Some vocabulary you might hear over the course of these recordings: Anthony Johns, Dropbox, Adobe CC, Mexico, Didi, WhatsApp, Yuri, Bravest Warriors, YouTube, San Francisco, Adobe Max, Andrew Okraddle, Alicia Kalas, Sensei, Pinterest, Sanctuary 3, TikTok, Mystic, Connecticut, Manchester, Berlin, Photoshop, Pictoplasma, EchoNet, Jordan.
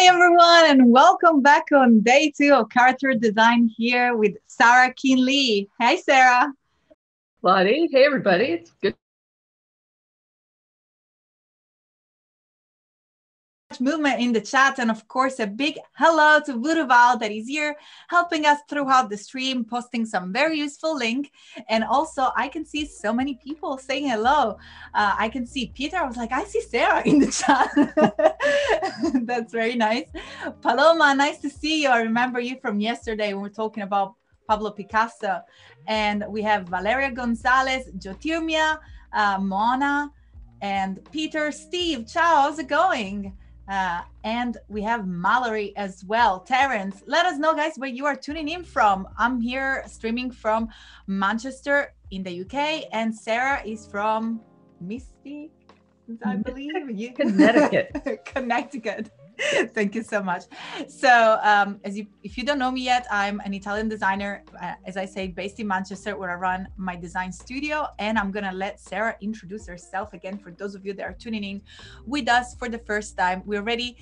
Hi everyone, and welcome back on day two of character design here with Sarah Kuehnle. Hey Sarah. Lottie, hey everybody, it's good. Movement in the chat, and of course a big hello to Voodoo Val that is here helping us throughout the stream, posting some very useful link. And also I can see so many people saying hello. I can see Peter. I was like, I see Sarah in the chat. That's very nice. Paloma, nice to see you. I remember you from yesterday when we were talking about Pablo Picasso. And we have Valeria Gonzalez, Jyotirmaya, Mona, and Peter, Steve. Ciao, how's it going? And we have Mallory as well. Terrence, let us know, guys, where you are tuning in from. I'm here streaming from Manchester in the UK, and Sarah is from Mystic, I believe. Connecticut. Connecticut. Thank you so much. So if you don't know me yet, I'm an Italian designer, as I say, based in Manchester, where I run my design studio. And I'm going to let Sarah introduce herself again for those of you that are tuning in with us for the first time. We already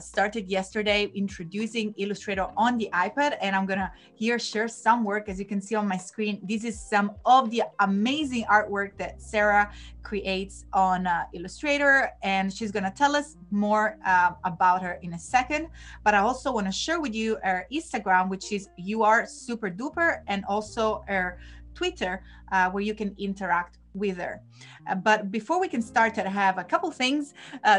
started yesterday introducing Illustrator on the iPad, and I'm going to here share some work. As you can see on my screen, this is some of the amazing artwork that Sarah creates on Illustrator, and she's going to tell us more about her in a second. But I also want to share with you our Instagram, which is @youaresuperduper, and also our Twitter, where you can interact with her. But before we can start, I have a couple things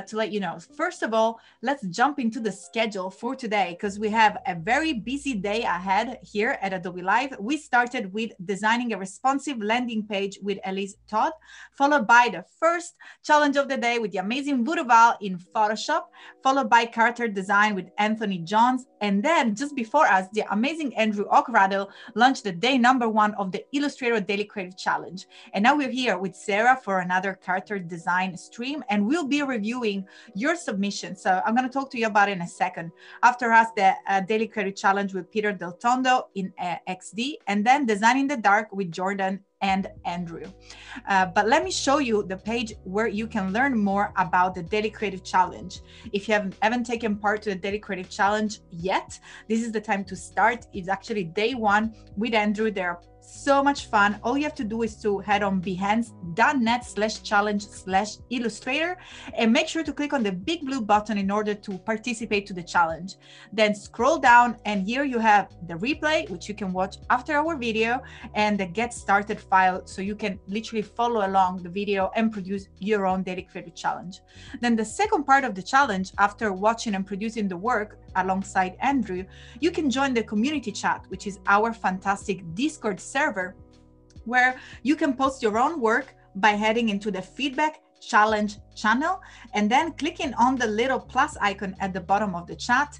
to let you know. First of all, let's jump into the schedule for today, because we have a very busy day ahead here at Adobe Live. We started with designing a responsive landing page with Elise Todd, followed by the first challenge of the day with the amazing Voodoo Val in Photoshop, followed by character design with Anthony Johns. And then just before us, the amazing Andrew Okraddle launched the day number one of the Illustrator Daily Creative Challenge. And now we're here with Sarah for another character design stream, and we'll be reviewing your submission. So I'm going to talk to you about it in a second. After us, the Daily Creative Challenge with Peter Del Tondo in XD, and then Design in the Dark with Jordan and Andrew. But let me show you the page where you can learn more about the Daily Creative Challenge. If you haven't taken part to the Daily Creative Challenge yet, this is the time to start. It's actually day one with Andrew. There are so much fun. All you have to do is to head on behance.net/challenge/illustrator and make sure to click on the big blue button in order to participate to the challenge. Then scroll down, and here you have the replay, which you can watch after our video, and the Get Started file, so you can literally follow along the video and produce your own Daily Creative Challenge. Then the second part of the challenge, after watching and producing the work alongside Andrew, you can join the community chat, which is our fantastic Discord server, where you can post your own work by heading into the feedback challenge channel and then clicking on the little plus icon at the bottom of the chat.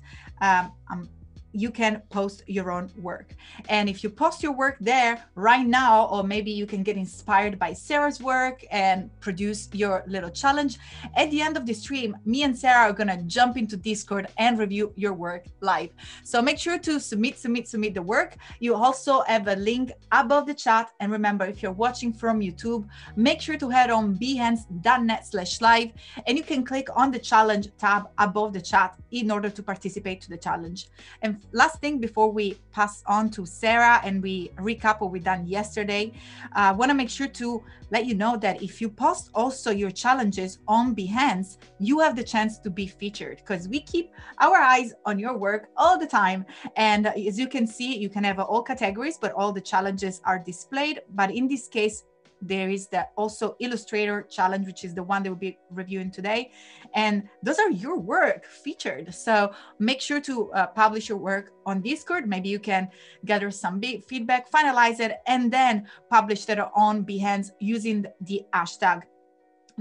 You can post your own work. And if you post your work there right now, or maybe you can get inspired by Sarah's work and produce your little challenge. At the end of the stream, me and Sarah are gonna jump into Discord and review your work live. So make sure to submit the work. You also have a link above the chat. And remember, if you're watching from YouTube, make sure to head on behance.net/live, and you can click on the challenge tab above the chat in order to participate to the challenge. And last thing before we pass on to Sarah and we recap what we done yesterday, I want to make sure to let you know that if you post also your challenges on Behance, you have the chance to be featured, because we keep our eyes on your work all the time. And as you can see, you can have all categories, but all the challenges are displayed. But in this case, there is the also Illustrator challenge, which is the one that we'll be reviewing today. And those are your work featured. So make sure to publish your work on Discord. Maybe you can gather some big feedback, finalize it, and then publish that on Behance using the hashtag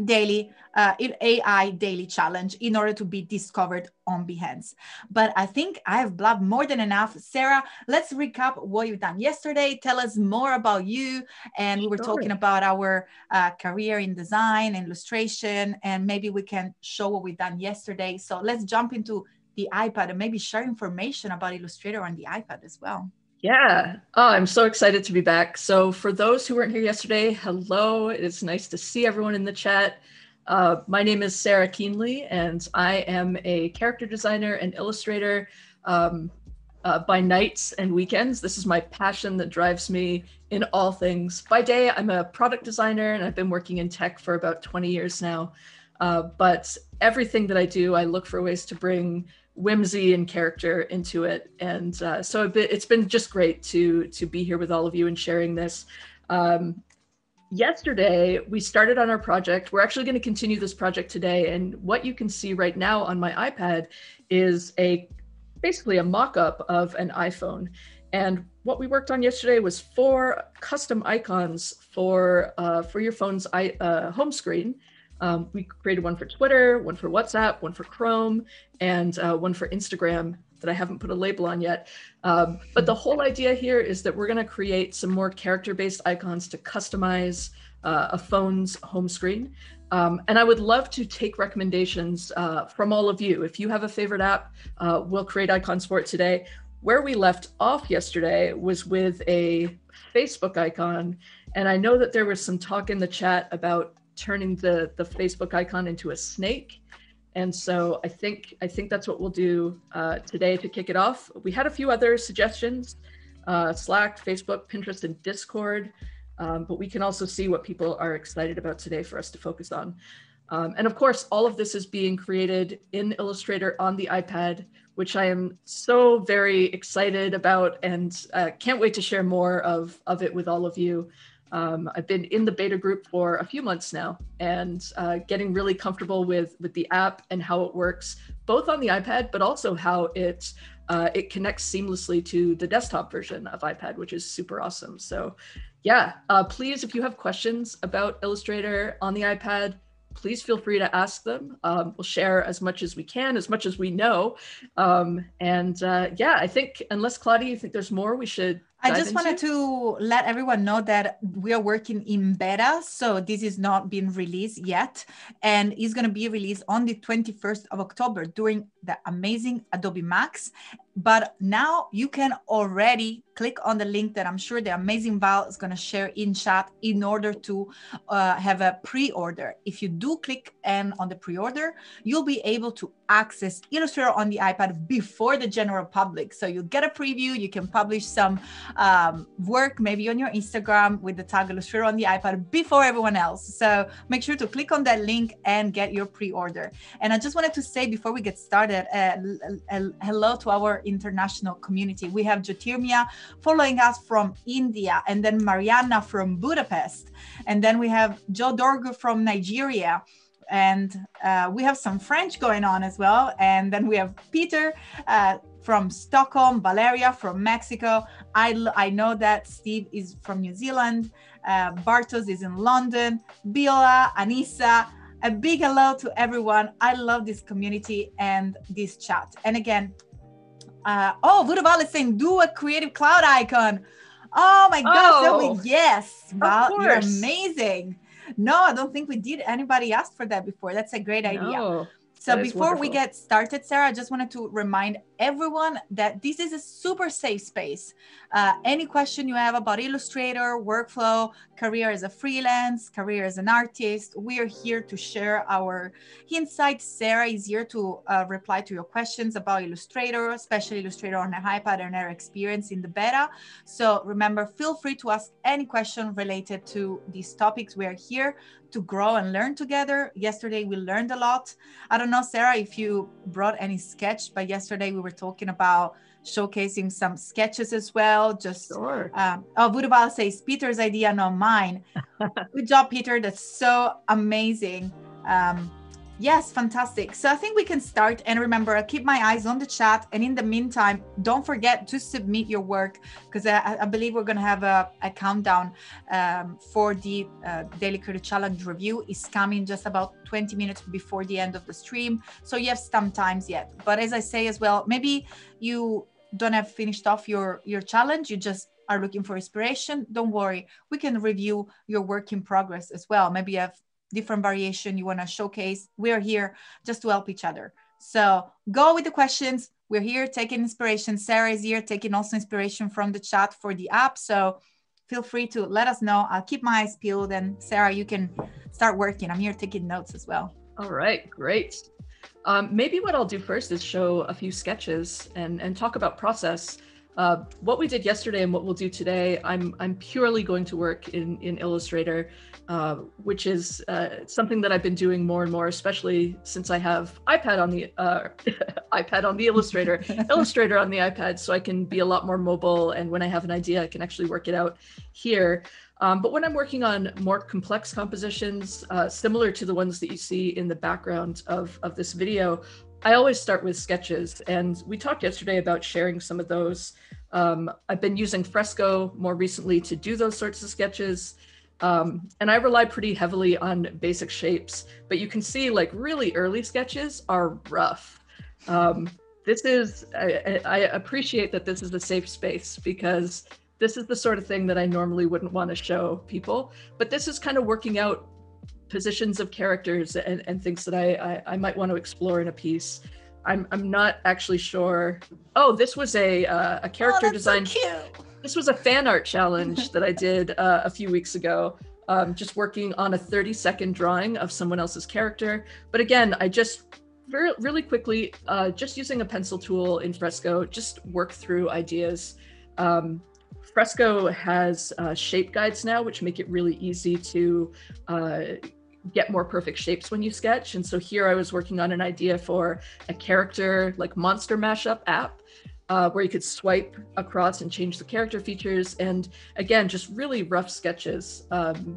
daily AI daily challenge in order to be discovered on Behance. But I think I have blabbed more than enough. Sarah, let's recap what you've done yesterday. Tell us more about you. And we were talking about our career in design and illustration, and maybe we can show what we've done yesterday. So let's jump into the iPad and maybe share information about Illustrator on the iPad as well. Yeah. Oh, I'm so excited to be back. So for those who weren't here yesterday, hello. It's nice to see everyone in the chat. My name is Sarah Kuehnle, and I am a character designer and illustrator by nights and weekends. This is my passion that drives me in all things. By day, I'm a product designer, and I've been working in tech for about 20 years now. But everything that I do, I look for ways to bring whimsy and character into it. And so it's been just great to be here with all of you and sharing this. Yesterday, we started on our project. We're actually going to continue this project today. And what you can see right now on my iPad is basically a mock-up of an iPhone. And what we worked on yesterday was 4 custom icons for your phone's home screen. We created one for Twitter, one for WhatsApp, one for Chrome, and one for Instagram that I haven't put a label on yet. But the whole idea here is that we're going to create some more character-based icons to customize a phone's home screen. And I would love to take recommendations from all of you. If you have a favorite app, we'll create icons for it today. Where we left off yesterday was with a Facebook icon. And I know that there was some talk in the chat about turning the Facebook icon into a snake. And so I think that's what we'll do today to kick it off. We had a few other suggestions, Slack, Facebook, Pinterest, and Discord, but we can also see what people are excited about today for us to focus on. And of course, all of this is being created in Illustrator on the iPad, which I am so very excited about, and can't wait to share more of it with all of you. I've been in the beta group for a few months now and getting really comfortable with the app and how it works, both on the iPad, but also how it connects seamlessly to the desktop version of iPad, which is super awesome. So yeah, please, if you have questions about Illustrator on the iPad, please feel free to ask them. We'll share as much as we can, as much as we know. Yeah, I think, unless Claudia, you think there's more we should dive into? I just wanted to let everyone know that we are working in beta. So this is not been released yet. And it's going to be released on the 21st of October during the amazing Adobe Max. But now you can already click on the link that I'm sure the amazing Val is going to share in chat in order to have a pre-order. If you do click on the pre-order, you'll be able to access Illustrator on the iPad before the general public. So you'll get a preview. You can publish some work maybe on your Instagram with the tag Illustrator on the iPad before everyone else. So make sure to click on that link and get your pre-order. And I just wanted to say before we get started, hello to our international community. We have Jyotirmaya following us from India, and then Mariana from Budapest, and then we have Joe Dorgu from Nigeria, and we have some French going on as well, and then we have Peter from Stockholm, Valeria from Mexico. I know that Steve is from New Zealand, Bartos is in London, Biola, Anissa. A big hello to everyone. I love this community and this chat. And again, Voodoo Val is saying, do a Creative Cloud icon. Oh my gosh, yes, Val, you're amazing. No, I don't think we did. Anybody asked for that before. That's a great idea. No, so before we get started, Sarah, I just wanted to remind everyone that this is a super safe space. Any question you have about Illustrator, workflow, career as a freelance, career as an artist, we are here to share our insights. Sarah is here to reply to your questions about Illustrator, especially Illustrator on her iPad and her experience in the beta. So remember, feel free to ask any question related to these topics. We are here to grow and learn together. Yesterday, we learned a lot. I don't know, Sarah, if you brought any sketch, but yesterday we were talking about showcasing some sketches as well. Voodoo Val says Peter's idea, not mine. Good job, Peter. That's so amazing. Yes, fantastic. So I think we can start. And remember, I keep my eyes on the chat. And in the meantime, don't forget to submit your work, because I believe we're going to have a countdown for the Daily Creative Challenge review. It's coming just about 20 minutes before the end of the stream. So you have some time yet. But as I say as well, maybe you don't have finished off your challenge. You just are looking for inspiration. Don't worry. We can review your work in progress as well. Maybe you have different variation you want to showcase. We're here just to help each other. So go with the questions. We're here taking inspiration. Sarah is here taking also inspiration from the chat for the app. So feel free to let us know. I'll keep my eyes peeled, and Sarah, you can start working. I'm here taking notes as well. All right, great. Maybe what I'll do first is show a few sketches and talk about process. What we did yesterday and what we'll do today, I'm purely going to work in Illustrator, which is something that I've been doing more and more, especially since I have Illustrator on the iPad, so I can be a lot more mobile. And when I have an idea, I can actually work it out here. But when I'm working on more complex compositions, similar to the ones that you see in the background of this video, I always start with sketches, and we talked yesterday about sharing some of those. I've been using Fresco more recently to do those sorts of sketches, and I rely pretty heavily on basic shapes, but you can see like really early sketches are rough. This is, I appreciate that this is a safe space, because this is the sort of thing that I normally wouldn't want to show people, but this is kind of working out positions of characters and things that I might want to explore in a piece. I'm not actually sure. Oh, this was a character design. So cute. This was a fan art challenge that I did a few weeks ago. Just working on a 30-second drawing of someone else's character. But again, I just really quickly, just using a pencil tool in Fresco, just work through ideas. Fresco has shape guides now, which make it really easy to get more perfect shapes when you sketch. And so here I was working on an idea for a character, like monster mashup app, where you could swipe across and change the character features. And again, just really rough sketches. And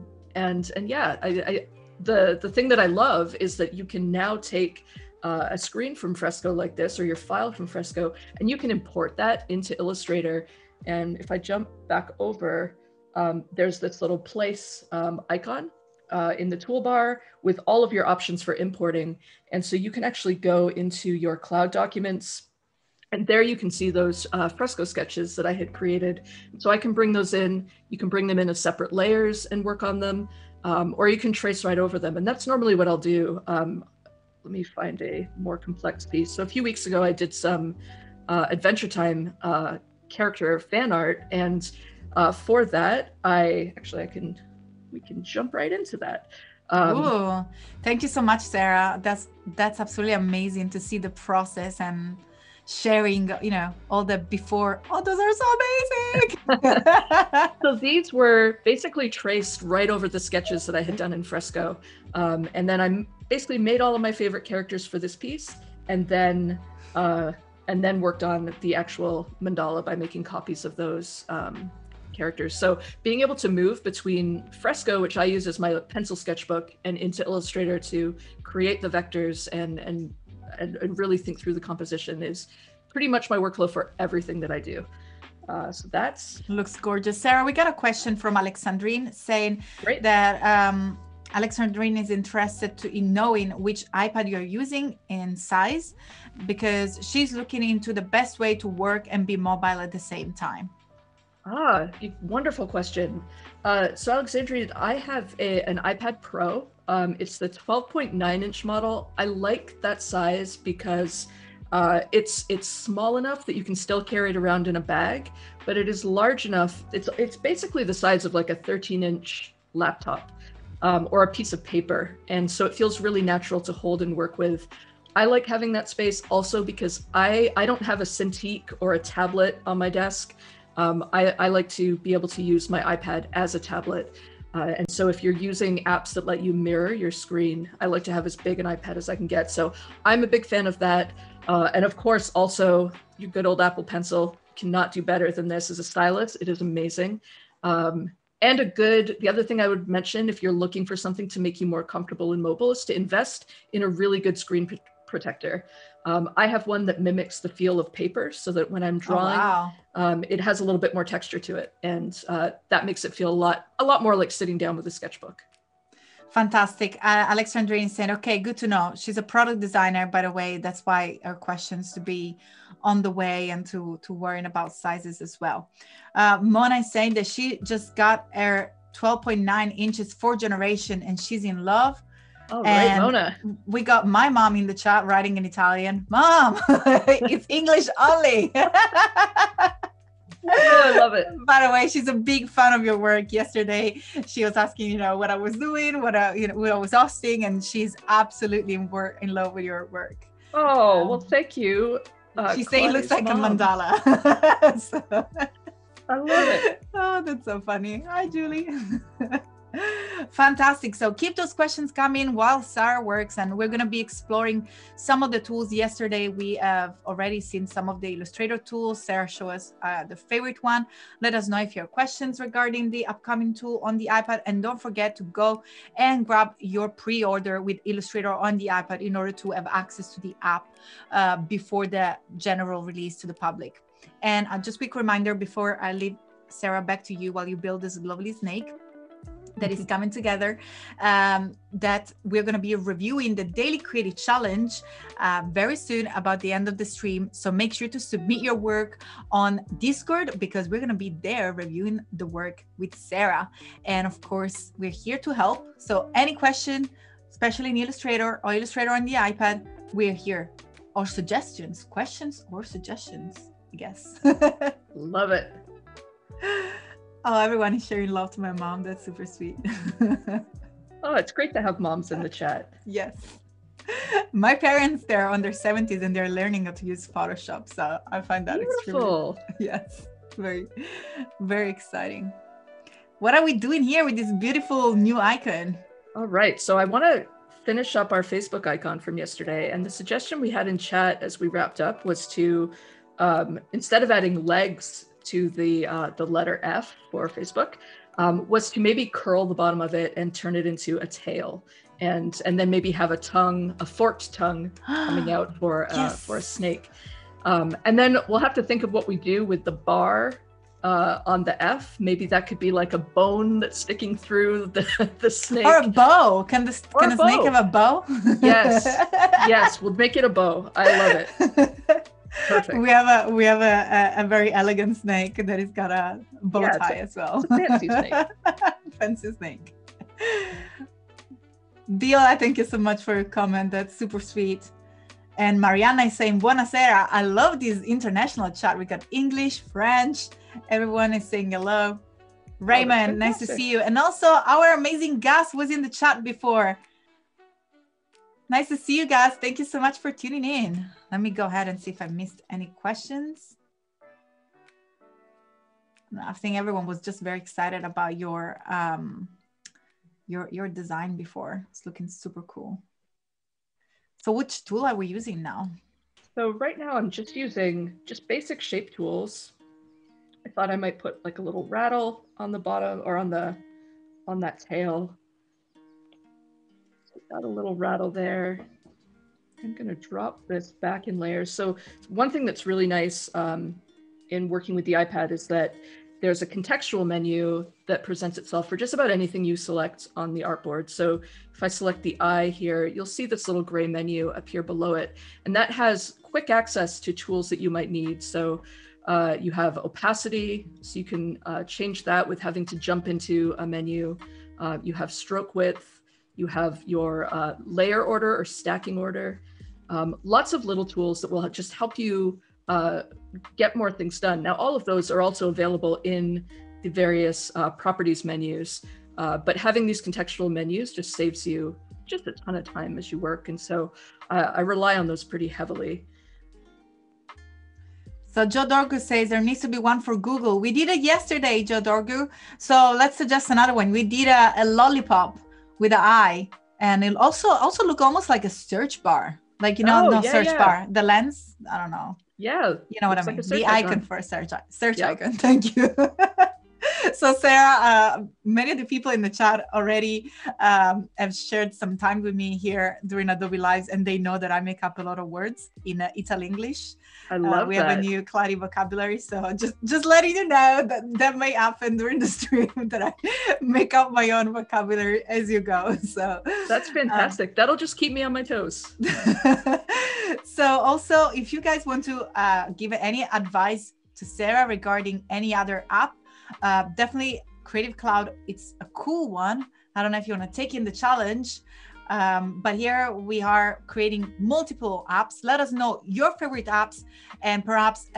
yeah, the thing that I love is that you can now take a screen from Fresco like this, or your file from Fresco, and you can import that into Illustrator. And if I jump back over, there's this little place icon in the toolbar with all of your options for importing. And so you can actually go into your cloud documents, and there you can see those Fresco sketches that I had created. So I can bring those in, you can bring them in as separate layers and work on them, or you can trace right over them. And that's normally what I'll do. Let me find a more complex piece. So a few weeks ago, I did some Adventure Time character fan art, and for that we can jump right into that. Ooh, thank you so much, Sarah. That's absolutely amazing to see the process and sharing, you know, all the before. Oh, those are so amazing. So these were basically traced right over the sketches that I had done in Fresco, and then I basically made all of my favorite characters for this piece, and then worked on the actual mandala by making copies of those characters. So being able to move between Fresco, which I use as my pencil sketchbook, and into Illustrator to create the vectors and really think through the composition is pretty much my workflow for everything that I do. So that's... Looks gorgeous. Sarah, we got a question from Alexandrine saying Great. That Alexandrine is interested in knowing which iPad you're using and size, because she's looking into the best way to work and be mobile at the same time. Ah, wonderful question. So Alexandrine, I have an iPad Pro. It's the 12.9-inch model. I like that size because it's small enough that you can still carry it around in a bag, but it is large enough. It's basically the size of like a 13-inch laptop. Or a piece of paper. And so it feels really natural to hold and work with. I like having that space also because I don't have a Cintiq or a tablet on my desk. I like to be able to use my iPad as a tablet. And so if you're using apps that let you mirror your screen, I like to have as big an iPad as I can get. So I'm a big fan of that. And of course, also your good old Apple Pencil cannot do better than this as a stylus. It is amazing. And the other thing I would mention, if you're looking for something to make you more comfortable and mobile, is to invest in a really good screen protector. I have one that mimics the feel of paper so that when I'm drawing, it has a little bit more texture to it. And that makes it feel a lot more like sitting down with a sketchbook. Fantastic. Alexandrine said, okay, good to know. She's a product designer, by the way. That's why her questions to be on the way and to worrying about sizes as well. Mona is saying that she just got her 12.9 inches 4th generation and she's in love. All right, Mona. We got my mom in the chat writing in Italian. Mom, it's English only. Oh, I love it. By the way, she's a big fan of your work. Yesterday, she was asking, you know, what I was doing, what I was hosting, and she's absolutely in love with your work. Oh, well, thank you. She said it looks like a mandala. So. I love it. Oh, that's so funny. Hi, Julie. Fantastic. So keep those questions coming while Sarah works, and we're going to be exploring some of the tools. Yesterday, we have already seen some of the Illustrator tools. Sarah showed us the favorite one. Let us know if you have questions regarding the upcoming tool on the iPad, and don't forget to go and grab your pre-order with Illustrator on the iPad in order to have access to the app before the general release to the public. And just a quick reminder before I leave Sarah back to you while you build this lovely snake that is coming together, that we're going to be reviewing the Daily Creative Challenge very soon, about the end of the stream. So make sure to submit your work on Discord, because we're going to be there reviewing the work with Sarah. And of course, we're here to help. So any question, especially in Illustrator or Illustrator on the iPad, we're here. Or suggestions, questions or suggestions, I guess. Love it. Oh, everyone is sharing love to my mom. That's super sweet. Oh, it's great to have moms in the chat. Yes. My parents, they're on their 70s and they're learning how to use Photoshop. So I find that beautiful. Extremely, yes, very, very exciting. What are we doing here with this beautiful new icon? All right. So I want to finish up our Facebook icon from yesterday. And the suggestion we had in chat as we wrapped up was to, instead of adding legs to the letter F for Facebook, was to maybe curl the bottom of it and turn it into a tail, and then maybe have a tongue, a forked tongue coming out for a snake. And then we'll have to think of what we do with the bar on the F. Maybe that could be like a bone that's sticking through the snake. Or a bow. Can the snake have a bow? Yes, yes, we'll make it a bow. I love it. Perfect. We have a very elegant snake that has got a bow tie as well. Fancy snake. Fancy snake. Diola, thank you so much for your comment. That's super sweet. And Mariana is saying, buonasera. I love this international chat. We got English, French. Everyone is saying hello. Raymond, nice to see you. And also our amazing guest was in the chat before. Nice to see you guys. Thank you so much for tuning in. Let me go ahead and see if I missed any questions. I think everyone was just very excited about your design before. It's looking super cool. So which tool are we using now? So right now I'm just using just basic shape tools. I thought I might put like a little rattle on the bottom or on that tail. Got a little rattle there. I'm going to drop this back in layers. So one thing that's really nice in working with the iPad is that there's a contextual menu that presents itself for just about anything you select on the artboard. So if I select the eye here, you'll see this little gray menu appear below it. And that has quick access to tools that you might need. So you have opacity, so you can change that with having to jump into a menu. You have stroke width. You have your layer order or stacking order, lots of little tools that will just help you get more things done. Now, all of those are also available in the various properties menus, but having these contextual menus just saves you just a ton of time as you work. And so I rely on those pretty heavily. So Joe Dorgu says there needs to be one for Google. We did it yesterday, Joe Dorgu. So let's suggest another one. We did a lollipop with an eye, and it'll also look almost like a search bar, like, you know, bar, the lens, I don't know. Yeah. You know what I mean? Like the icon for a search icon. Thank you. So Sarah, many of the people in the chat already have shared some time with me here during Adobe Lives, and they know that I make up a lot of words in Italian English. I love we have a new Clari vocabulary, so just letting you know that may happen during the stream, that I make up my own vocabulary as you go. So that's fantastic. That'll just keep me on my toes. So also, if you guys want to give any advice to Sarah regarding any other app, definitely Creative Cloud. It's a cool one. I don't know if you want to take in the challenge, but here we are creating multiple apps. Let us know your favorite apps, and perhaps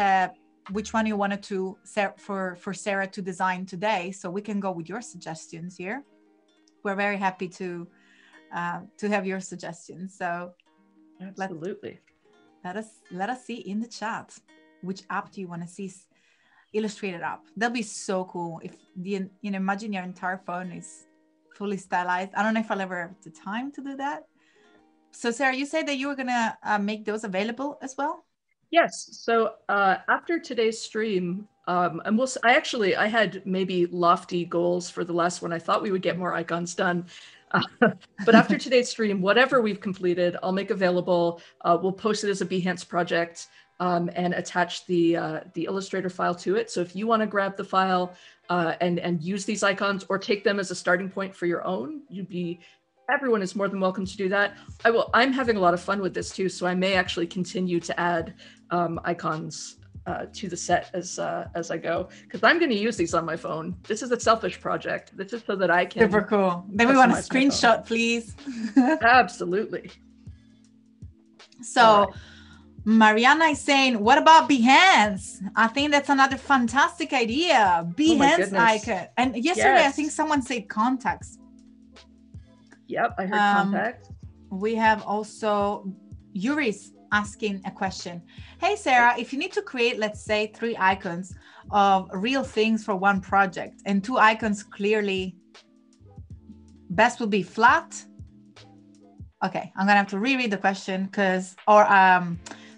which one you wanted to for Sarah to design today, so we can go with your suggestions here. We're very happy to have your suggestions. So absolutely, let us see in the chat which app do you want to see illustrated up. That'd be so cool if imagine your entire phone is fully stylized. I don't know if I'll ever have the time to do that. So Sarah, you said that you were gonna make those available as well? Yes, so after today's stream, and I had maybe lofty goals for the last one. I thought we would get more icons done. But after today's stream, whatever we've completed, I'll make available. We'll post it as a Behance project and attach the Illustrator file to it. So if you wanna grab the file and use these icons or take them as a starting point for your own, everyone is more than welcome to do that. I'm having a lot of fun with this too, so I may actually continue to add icons to the set as I go, because I'm going to use these on my phone. This is a selfish project. This is so that I can. Super cool. Then we want a screenshot, please. Absolutely. So, right. Mariana is saying, "What about Behance? I think that's another fantastic idea. Behance icon." And yesterday, yes. I think someone said contacts. Yep, I heard contact. We have also Yuri's asking a question. Hey, Sarah, if you need to create, let's say, 3 icons of real things for one project and 2 icons clearly, best would be flat. Okay, I'm gonna have to reread the question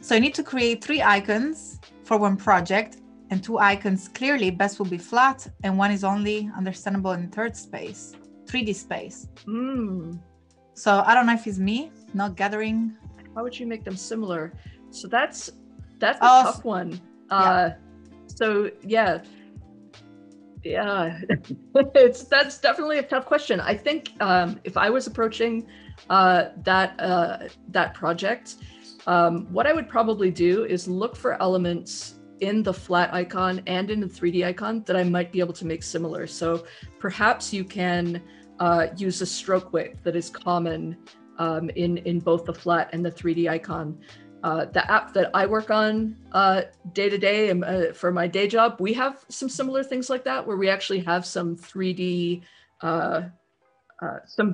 so you need to create 3 icons for one project and 2 icons clearly, best would be flat, and 1 is only understandable in third space. 3D space. Mm. So I don't know if it's me not gathering. How would you make them similar? So that's a tough one. Yeah. So yeah, that's definitely a tough question. I think if I was approaching that project, what I would probably do is look for elements in the flat icon and in the 3D icon that I might be able to make similar. So perhaps you can use a stroke width that is common in both the flat and the 3D icon. The app that I work on day to day and for my day job, we have some similar things like that, where we actually have some 3D, some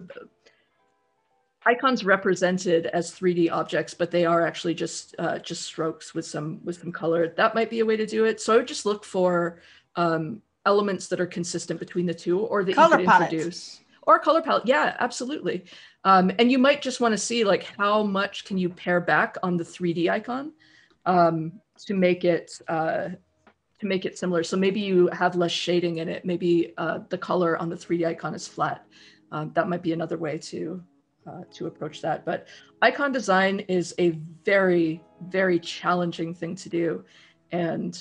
icons represented as 3D objects, but they are actually just strokes with some color. That might be a way to do it. So I would just look for elements that are consistent between the two, or that color you could introduce, or color palette. Yeah, absolutely. And you might just want to see like how much can you pare back on the 3D icon to make it similar. So maybe you have less shading in it. Maybe the color on the 3D icon is flat. That might be another way to approach that. But icon design is a very, very challenging thing to do. And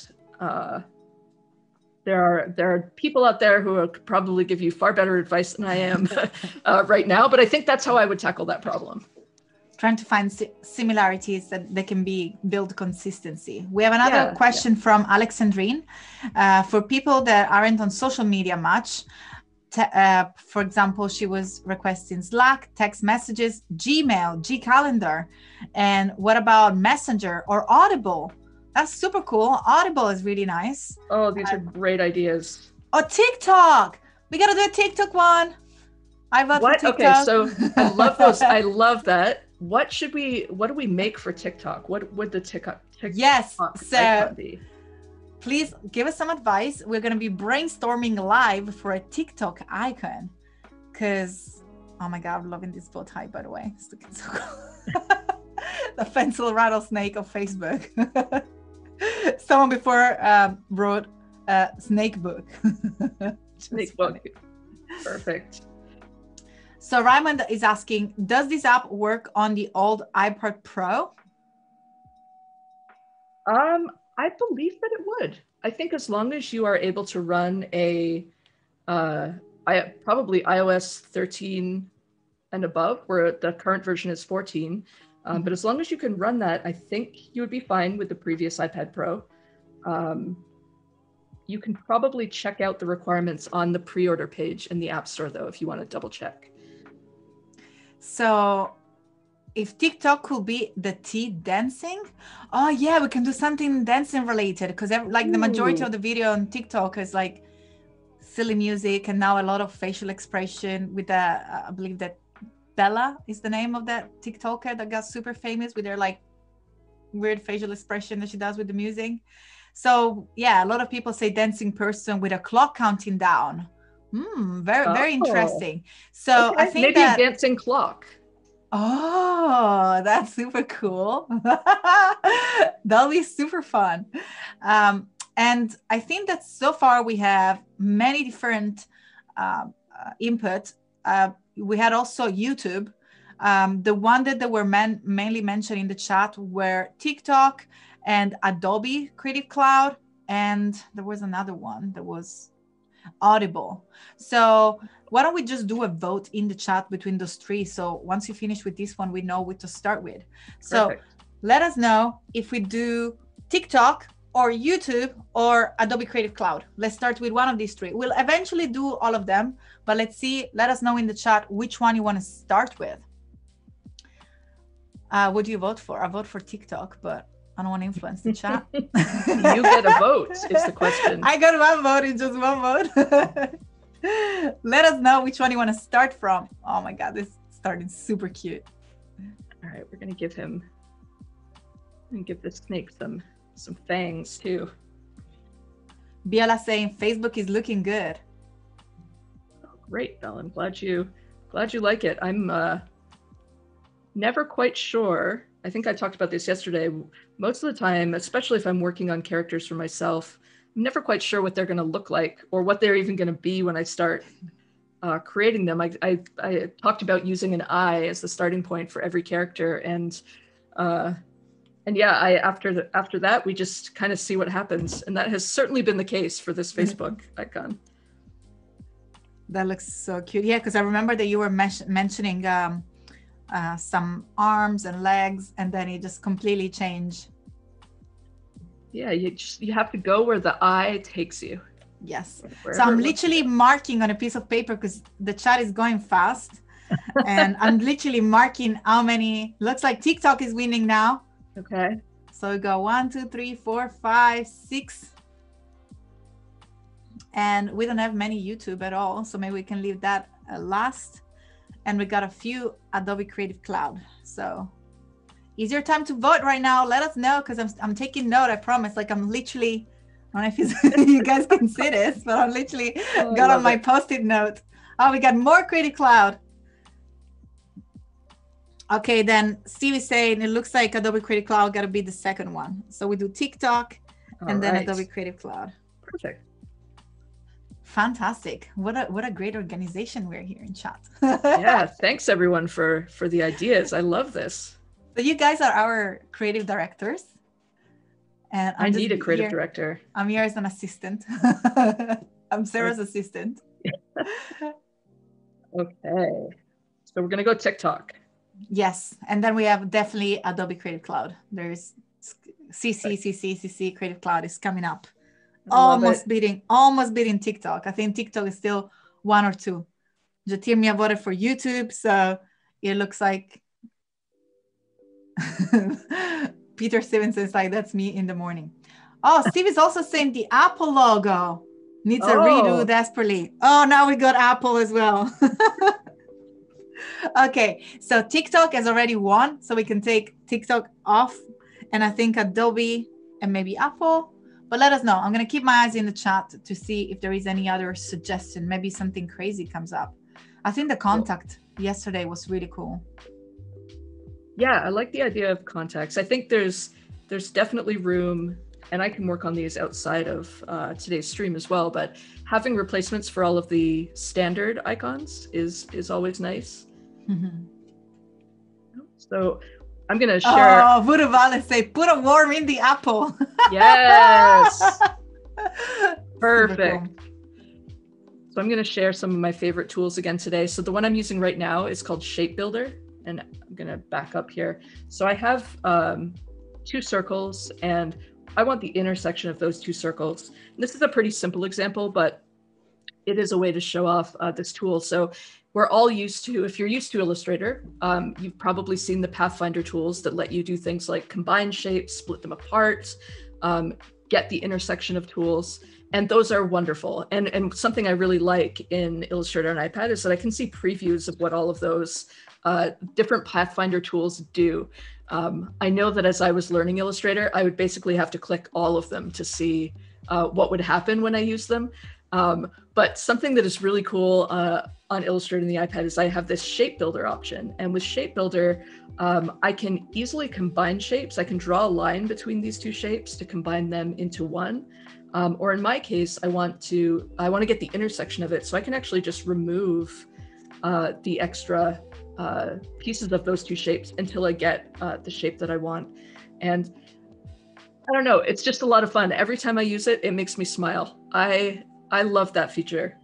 there are people out there who could probably give you far better advice than I am right now, but I think that's how I would tackle that problem. Trying to find similarities that can build consistency. We have another question from Alexandrine. For people that aren't on social media much, for example, she was requesting Slack, text messages, Gmail, G Calendar, and what about Messenger or Audible? That's super cool. Audible is really nice. Oh, these are great ideas. Oh, TikTok! We gotta do a TikTok one. I love TikTok. Okay, so I love those. I love that. What do we make for TikTok? What would the TikTok yes, so be? Please give us some advice. We're going to be brainstorming live for a TikTok icon, because, oh my God, I'm loving this bow tie, by the way. It's looking so cool. The pencil rattlesnake of Facebook. Someone before wrote a snake book. Snake book. Perfect. So Raymond is asking, does this app work on the old iPad Pro? I believe that it would. I think as long as you are able to run a, probably iOS 13 and above, where the current version is 14. But as long as you can run that, I think you would be fine with the previous iPad Pro. You can probably check out the requirements on the pre-order page in the App Store, though, if you want to double check. So if TikTok could be the tea dancing, oh yeah, we can do something dancing related, because like the majority of the video on TikTok is like silly music, and now a lot of facial expression with I believe that Bella is the name of that TikToker that got super famous with their like weird facial expression that she does with the music. So yeah, a lot of people say dancing person with a clock counting down. Very interesting. So okay. I think maybe a dancing clock. Oh, that's super cool. That'll be super fun. And I think that so far we have many different input. We had also YouTube. The one that they were mainly mentioned in the chat were TikTok and Adobe Creative Cloud. And there was another one that was Audible. So why don't we just do a vote in the chat between those three? So once you finish with this one, we know what to start with. So perfect. Let us know if we do TikTok or YouTube or Adobe Creative Cloud. Let's start with one of these three. We'll eventually do all of them, but let's see. Let us know in the chat which one you want to start with. What do you vote for? I vote for TikTok, but I don't want to influence the chat. You get a vote is the question. I got one vote, it's just one vote. Let us know which one you want to start from. Oh my God, this started super cute. All right, we're gonna give him and give the snake some fangs too. Biela saying Facebook is looking good. Oh, great, Bella. I'm glad you like it. I'm never quite sure. I think I talked about this yesterday. Most of the time, especially if I'm working on characters for myself, I'm never quite sure what they're going to look like or what they're even going to be when I start creating them. I talked about using an eye as the starting point for every character, and yeah, after that we just kind of see what happens, and that has certainly been the case for this Facebook icon. That looks so cute. Yeah, because I remember that you were mentioning some arms and legs, and then it just completely changed. Yeah, you have to go where the eye takes you. Yes. So I'm literally marking on a piece of paper because the chat is going fast. And I'm literally marking how many. Looks like TikTok is winning now. Okay. So we go 1, 2, 3, 4, 5, 6. And we don't have many YouTube at all. So maybe we can leave that last. And we got a few Adobe Creative Cloud. So is your time to vote right now? Let us know, because I'm taking note, I promise. Like I'm literally, I don't know if you guys can see this, but I'm literally got on my post-it note. Oh, we got more Creative Cloud. Okay, then Steve is saying it looks like Adobe Creative Cloud got to be the second one. So we do TikTok and then Adobe Creative Cloud. Perfect. Fantastic. What a great organization we're here in chat. Yeah, thanks everyone for the ideas. I love this. So you guys are our creative directors. And I need a creative director. I'm here as an assistant. I'm Sarah's assistant. Okay. So we're going to go TikTok. Yes. And then we have definitely Adobe Creative Cloud. There's CC, Creative Cloud is coming up. Almost beating TikTok. I think TikTok is still one or two. Jyotirmaya voted for YouTube. So it looks like Peter Stevenson is like, that's me in the morning. Oh, Steve is also saying the Apple logo needs a redo desperately. Oh, now we got Apple as well. Okay, so TikTok has already won, so we can take TikTok off, and I think Adobe and maybe Apple. But let us know. I'm gonna keep my eyes in the chat to see if there is any other suggestion. Maybe something crazy comes up. I think the contact yesterday was really cool. Yeah, I like the idea of contacts. I think there's definitely room, and I can work on these outside of today's stream as well, but having replacements for all of the standard icons is always nice. So I'm gonna share. Oh, Voodoo Val say, put a worm in the apple. Yes. Perfect. So I'm gonna share some of my favorite tools again today. So the one I'm using right now is called Shape Builder. And I'm gonna back up here. So I have two circles, and I want the intersection of those two circles. And this is a pretty simple example, but it is a way to show off this tool. So we're all used to, if you're used to Illustrator, you've probably seen the Pathfinder tools that let you do things like combine shapes, split them apart, get the intersection of tools. And those are wonderful. And something I really like in Illustrator on iPad is that I can see previews of what all of those different Pathfinder tools do. I know that as I was learning Illustrator, I would basically have to click all of them to see what would happen when I use them. But something that is really cool on Illustrator in the iPad is I have this shape builder option. And with shape builder, I can easily combine shapes. I can draw a line between these two shapes to combine them into one. Or in my case, I want to get the intersection of it. So I can actually just remove the extra pieces of those two shapes until I get the shape that I want. And I don't know, it's just a lot of fun. Every time I use it, it makes me smile. I love that feature.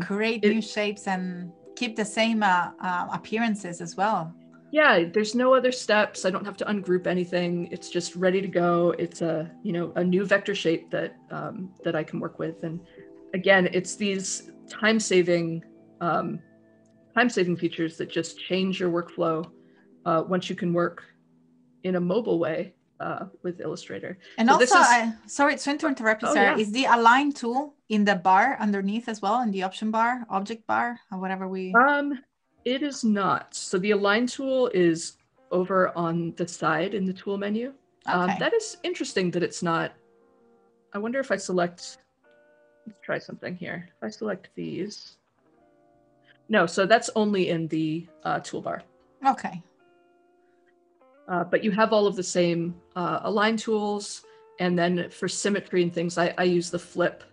Create new shapes and keep the same appearances as well. Yeah, there's no other steps. I don't have to ungroup anything. It's just ready to go. It's a, you know, a new vector shape that that I can work with. And again, it's these time-saving features that just change your workflow once you can work in a mobile way with Illustrator. And so also, sorry to interrupt you, Sarah. Yeah. Is the align tool in the bar underneath as well, in the option bar, object bar, or whatever we? It is not. So the align tool is over on the side in the tool menu. Okay. That is interesting that it's not. I wonder if I select, let's try something here. If I select these. No, so that's only in the toolbar. Okay. But you have all of the same align tools. And then for symmetry and things, I use the flip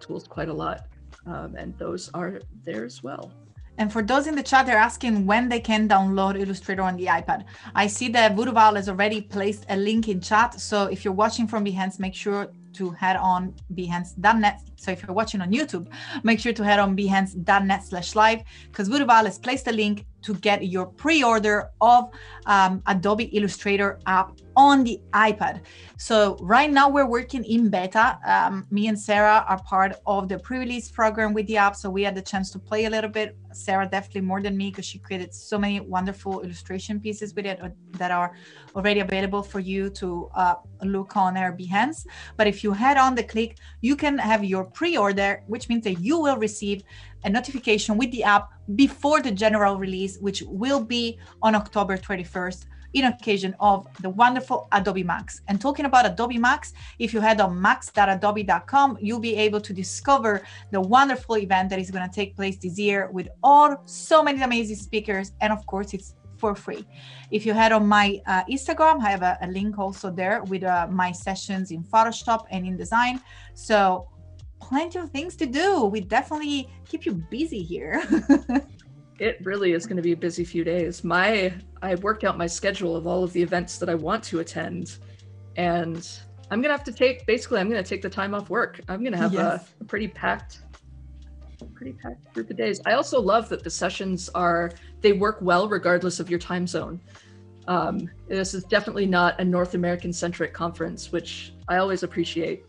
tools quite a lot. And those are there as well. And for those in the chat, they're asking when they can download Illustrator on the iPad. I see that Voodoo Val has already placed a link in chat. So if you're watching from Behance, make sure to head on behance.net. So if you're watching on YouTube, make sure to head on behance.net/live because Voodoo Val has placed a link to get your pre-order of Adobe Illustrator app on the iPad. So right now we're working in beta. Me and Sarah are part of the pre-release program with the app. So we had the chance to play a little bit. Sarah definitely more than me because she created so many wonderful illustration pieces with it that are already available for you to look on our Behance. But if you head on the click, you can have your pre-order, which means that you will receive a notification with the app before the general release, which will be on October 21st. In occasion of the wonderful Adobe Max. And talking about Adobe Max, if you head on max.adobe.com, you'll be able to discover the wonderful event that is going to take place this year with so many amazing speakers. And of course, it's for free. If you head on my Instagram, I have a link also there with my sessions in Photoshop and InDesign. So plenty of things to do. We definitely keep you busy here. It really is going to be a busy few days. I worked out my schedule of all of the events that I want to attend, and I'm going to have to take, basically, I'm going to take the time off work. I'm going to have a pretty packed group of days. I also love that the sessions they work well regardless of your time zone. This is definitely not a North American centric conference, which I always appreciate.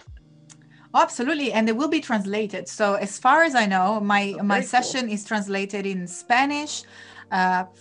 Absolutely, and they will be translated. So as far as I know, my session is translated in Spanish,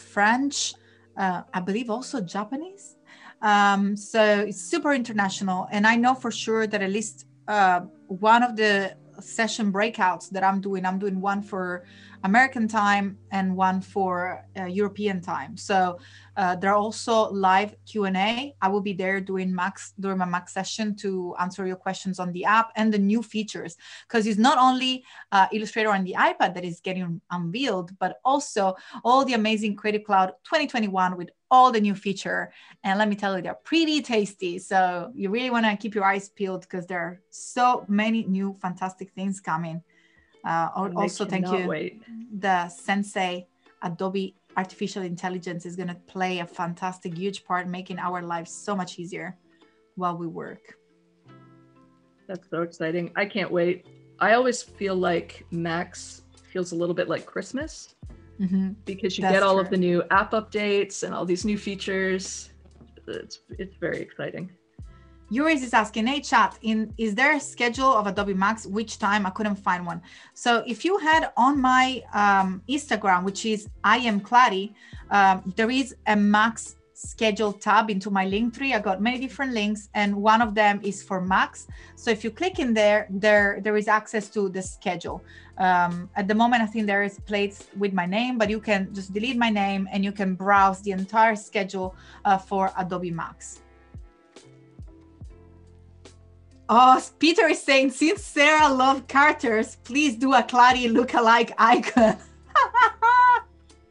French, I believe also Japanese. So it's super international. And I know for sure that at least one of the session breakouts that I'm doing one for American time and one for European time. So there are also live Q&A. I will be there during my Max session to answer your questions on the app and the new features, because it's not only Illustrator on the iPad that is getting unveiled, but also all the amazing Creative Cloud 2021 with all the new feature. And let me tell you, they're pretty tasty. So you really want to keep your eyes peeled because there are so many new fantastic things coming. Also, thank you. Wait. The Sensei Adobe Artificial Intelligence is going to play a fantastic, huge part, making our lives so much easier while we work. That's so exciting. I can't wait. I always feel like Max feels a little bit like Christmas because you get all of the new app updates and all these new features. It's very exciting. Yuri's is asking, hey chat, is there a schedule of Adobe Max? Which time? I couldn't find one. So if you head on my Instagram, which is I am Clary, there is a Max schedule tab into my link tree. I got many different links and one of them is for Max. So if you click in there, there is access to the schedule. At the moment, I think there is plates with my name, but you can just delete my name and you can browse the entire schedule for Adobe Max. Oh, Peter is saying, since Sarah loved Carters, please do a Clary lookalike icon.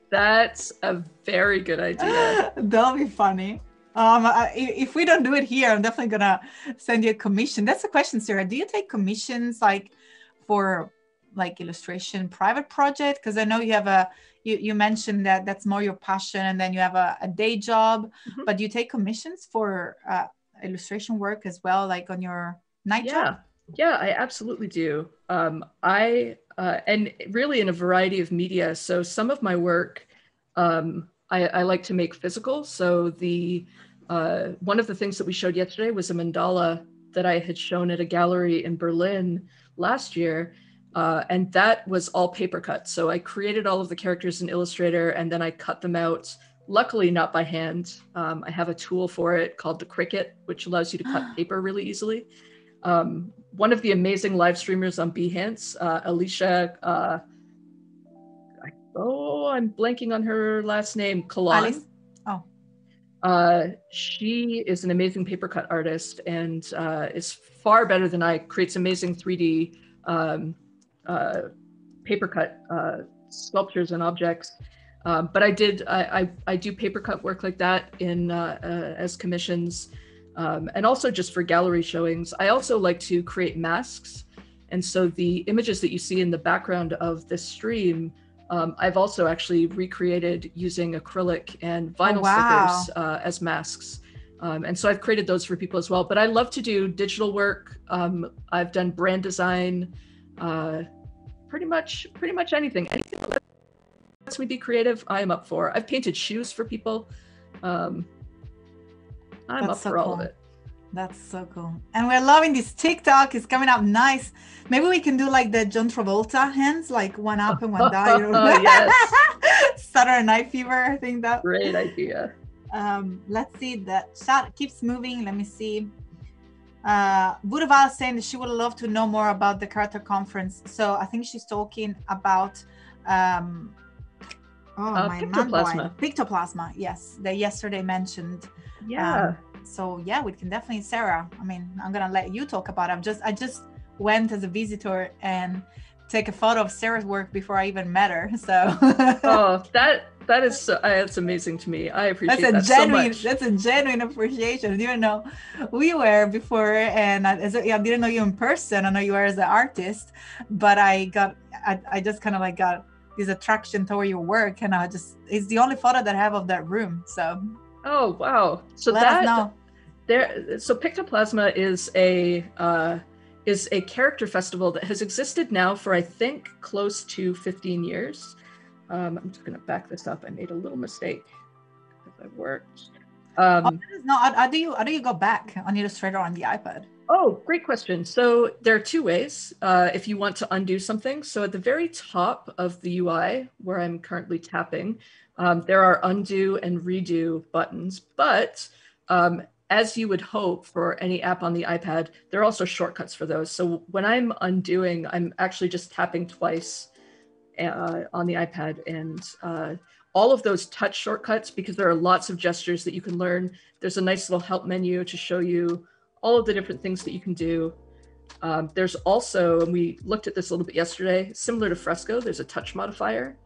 That's a very good idea. That'll be funny. If we don't do it here, I'm definitely gonna send you a commission. That's a question, Sarah. Do you take commissions like for like illustration private project? Because I know you have a, you mentioned that that's more your passion and then you have a day job, mm-hmm. but do you take commissions for illustration work as well, like on your night job? Yeah, I absolutely do. And really in a variety of media. So some of my work, I like to make physical. So the one of the things that we showed yesterday was a mandala that I had shown at a gallery in Berlin last year. And that was all paper cut. So I created all of the characters in Illustrator and then I cut them out. Luckily not by hand. I have a tool for it called the Cricut, which allows you to cut paper really easily. One of the amazing live streamers on Behance, Alicia, I'm blanking on her last name, Kalan. Oh. She is an amazing paper cut artist and is far better than I, creates amazing 3D paper cut sculptures and objects. But I do paper cut work like that in as commissions, and also just for gallery showings. I also like to create masks. And so the images that you see in the background of this stream, I've also actually recreated using acrylic and vinyl stickers as masks. And so I've created those for people as well, but I love to do digital work. I've done brand design, pretty much anything that lets me be creative, I'm up for. I've painted shoes for people. I'm up for all of it. That's so cool. And we're loving this TikTok. It's coming up nice. Maybe we can do like the John Travolta hands, like one up and one down. You know? Yes. Saturday Night Fever, I think that. Great idea. Let's see, the chat keeps moving. Let me see. Voodoo Val saying that she would love to know more about the Carter Conference. So I think she's talking about Pictoplasma. Pictoplasma, yes, that yesterday mentioned. Yeah. So yeah, we can definitely, Sarah, I mean, I'm gonna let you talk about it. I just went as a visitor and take a photo of Sarah's work before I even met her. So oh, that is so, that's amazing to me. I appreciate that so much. That's a genuine appreciation. I didn't know who you were before, and I didn't know you in person. I know you were as an artist, but I just kind of like got this attraction toward your work, and it's the only photo that I have of that room. So oh wow, so so Pictoplasma is a character festival that has existed now for I think close to 15 years. I'm just gonna back this up. I made a little mistake because I worked. How do you go back on Illustrator on the iPad? Oh, great question. So there are two ways if you want to undo something. So at the very top of the UI where I'm currently tapping, there are undo and redo buttons. But as you would hope for any app on the iPad, there are also shortcuts for those. So when I'm undoing, I'm actually just tapping twice on the iPad, and all of those touch shortcuts, because there are lots of gestures that you can learn. There's a nice little help menu to show you all of the different things that you can do. There's also, and we looked at this a little bit yesterday, similar to Fresco, there's a touch modifier,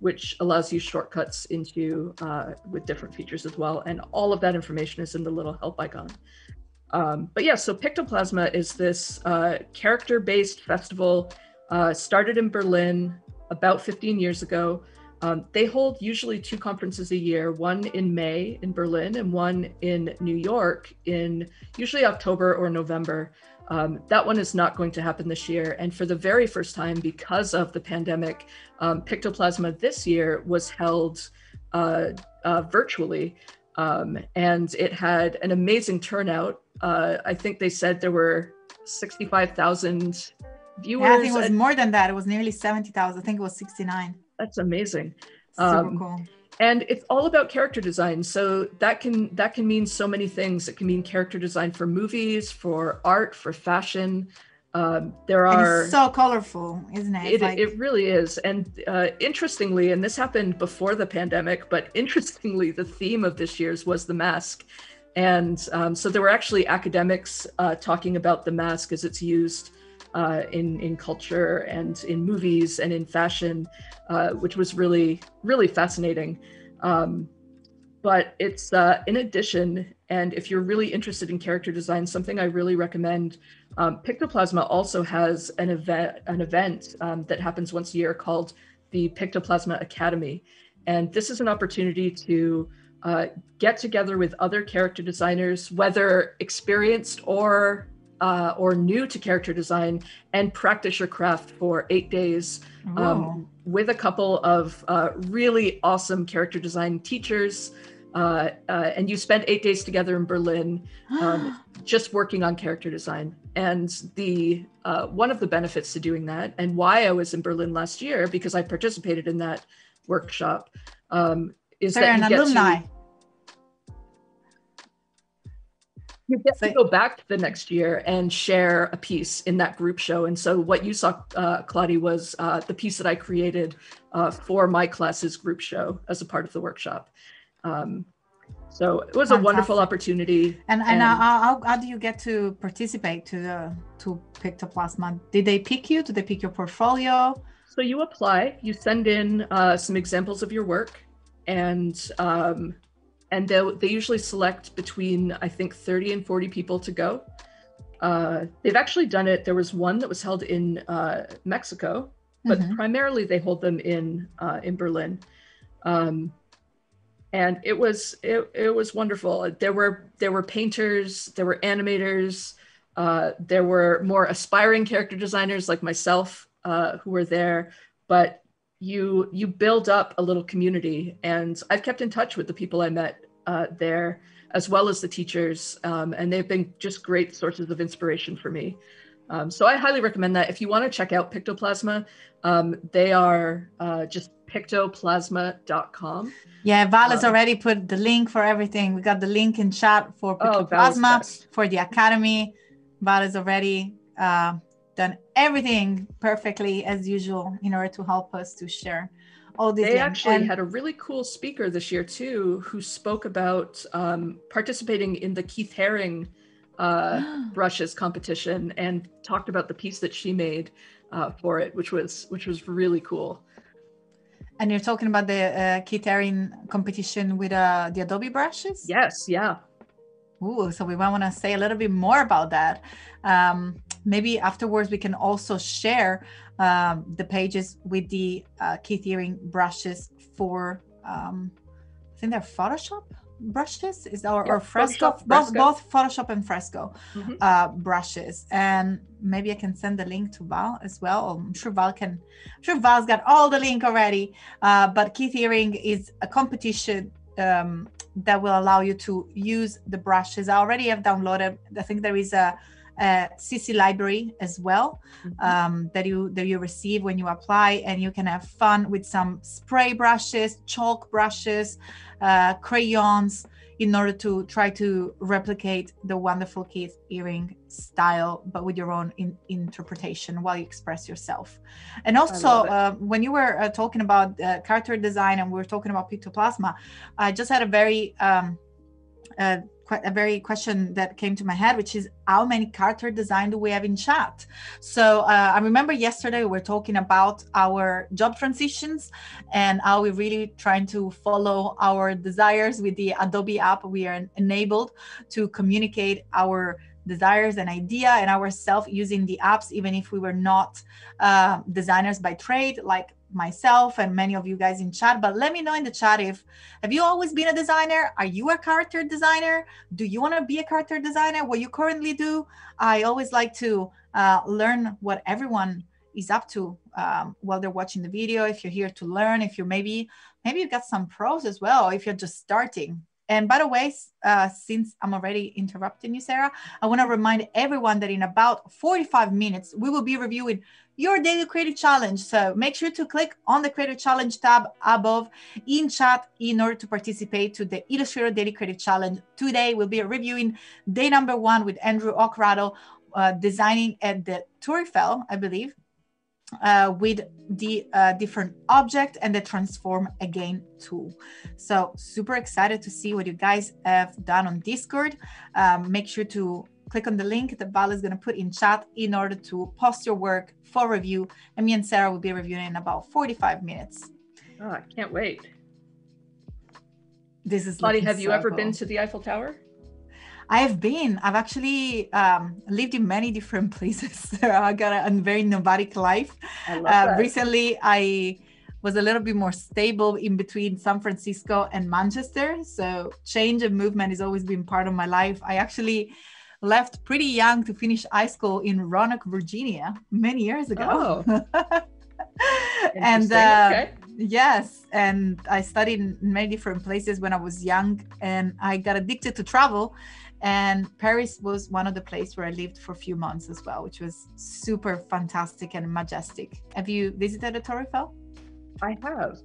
which allows you shortcuts into with different features as well. And all of that information is in the little help icon. But yeah, so Pictoplasma is this character-based festival, started in Berlin about 15 years ago. They hold usually two conferences a year, one in May in Berlin and one in New York in usually October or November. That one is not going to happen this year. And for the very first time, because of the pandemic, Pictoplasma this year was held virtually. And it had an amazing turnout. I think they said there were 65,000 viewers. Yeah, I think it was more than that. It was nearly 70,000. I think it was 69. That's amazing. Super cool. And it's all about character design. So that can mean so many things. It can mean character design for movies, for art, for fashion. It's so colorful, isn't it? It really is. And interestingly, and this happened before the pandemic, but interestingly, the theme of this year's was the mask. And so there were actually academics talking about the mask as it's used in culture and in movies and in fashion, which was really, really fascinating. But it's in addition, and if you're really interested in character design, something I really recommend, Pictoplasma also has an event that happens once a year called the Pictoplasma Academy. And this is an opportunity to get together with other character designers, whether experienced or new to character design, and practice your craft for 8 days with a couple of really awesome character design teachers. And you spend 8 days together in Berlin, just working on character design. And the one of the benefits to doing that, and why I was in Berlin last year, because I participated in that workshop, is that you get alumni. You get to go back the next year and share a piece in that group show. And so what you saw, Claudia, was the piece that I created for my class's group show as a part of the workshop. So it was fantastic. A wonderful opportunity. And how do you get to participate to Pictoplasma? Did they pick you? Did they pick your portfolio? So you apply, you send in some examples of your work, and they usually select between, I think, 30 and 40 people to go. They've actually done it. There was one that was held in Mexico, but primarily they hold them in Berlin. And it was wonderful. There were painters, there were animators, there were more aspiring character designers like myself who were there, but you build up a little community, and I've kept in touch with the people I met there, as well as the teachers, and they've been just great sources of inspiration for me. So I highly recommend that. If you want to check out Pictoplasma, they are just pictoplasma.com. Yeah, Val has already put the link for everything. We got the link in chat for Pictoplasma, for the academy. Val has already done everything perfectly as usual in order to help us to share all these. They actually had a really cool speaker this year too, who spoke about participating in the Keith Haring brushes competition, and talked about the piece that she made for it, which was really cool. And you're talking about the Keith Haring competition with the Adobe brushes? Yes, yeah. Ooh, so we might want to say a little bit more about that. Maybe afterwards we can also share the pages with the Keith Haring brushes for, I think they're Photoshop brushes, is our or Fresco, Photoshop, both Photoshop and Fresco brushes, and maybe I can send the link to Val as well. I'm sure Val's got all the link already, but Keith Haring is a competition that will allow you to use the brushes. I already have downloaded, I think there is a CC library as well, that you receive when you apply, and you can have fun with some spray brushes, chalk brushes, crayons, in order to try to replicate the wonderful Keith Haring style, but with your own interpretation while you express yourself. And also, when you were talking about character design, and we were talking about Pictoplasma, I just had a very question that came to my head, which is how many character design do we have in chat? So I remember yesterday we were talking about our job transitions and how we're really trying to follow our desires with the Adobe app. We are enabled to communicate our desires and idea and ourselves using the apps, even if we were not designers by trade, like myself and many of you guys in chat. But let me know in the chat, if have you always been a designer? Are you a character designer? Do you want to be a character designer? What you currently do? I always like to learn what everyone is up to while they're watching the video. If you're here to learn, if you're maybe you've got some pros as well, if you're just starting. And by the way, since I'm already interrupting you, Sarah, I want to remind everyone that in about 45 minutes, we will be reviewing your daily creative challenge. So make sure to click on the creative challenge tab above in chat in order to participate to the Illustrator Daily Creative Challenge. Today, we'll be reviewing day number 1 with Andrew Okraddle, designing at the Tour Eiffel, I believe, with the different object and the transform again tool. So super excited to see what you guys have done on Discord. Make sure to click on the link that Val is going to put in chat in order to post your work for review. And me and Sarah will be reviewing in about 45 minutes. Oh, I can't wait. This is Lottie, have you ever been to the Eiffel Tower? I have been. I've actually lived in many different places. So I got a very nomadic life. I love that. Recently, I was a little bit more stable in between San Francisco and Manchester. So change and movement has always been part of my life. I actually left pretty young to finish high school in Roanoke, Virginia, many years ago. Oh. And okay. Yes, and I studied in many different places when I was young, and I got addicted to travel. And Paris was one of the places where I lived for a few months as well, which was super fantastic and majestic. Have you visited the Tour Eiffel? I have.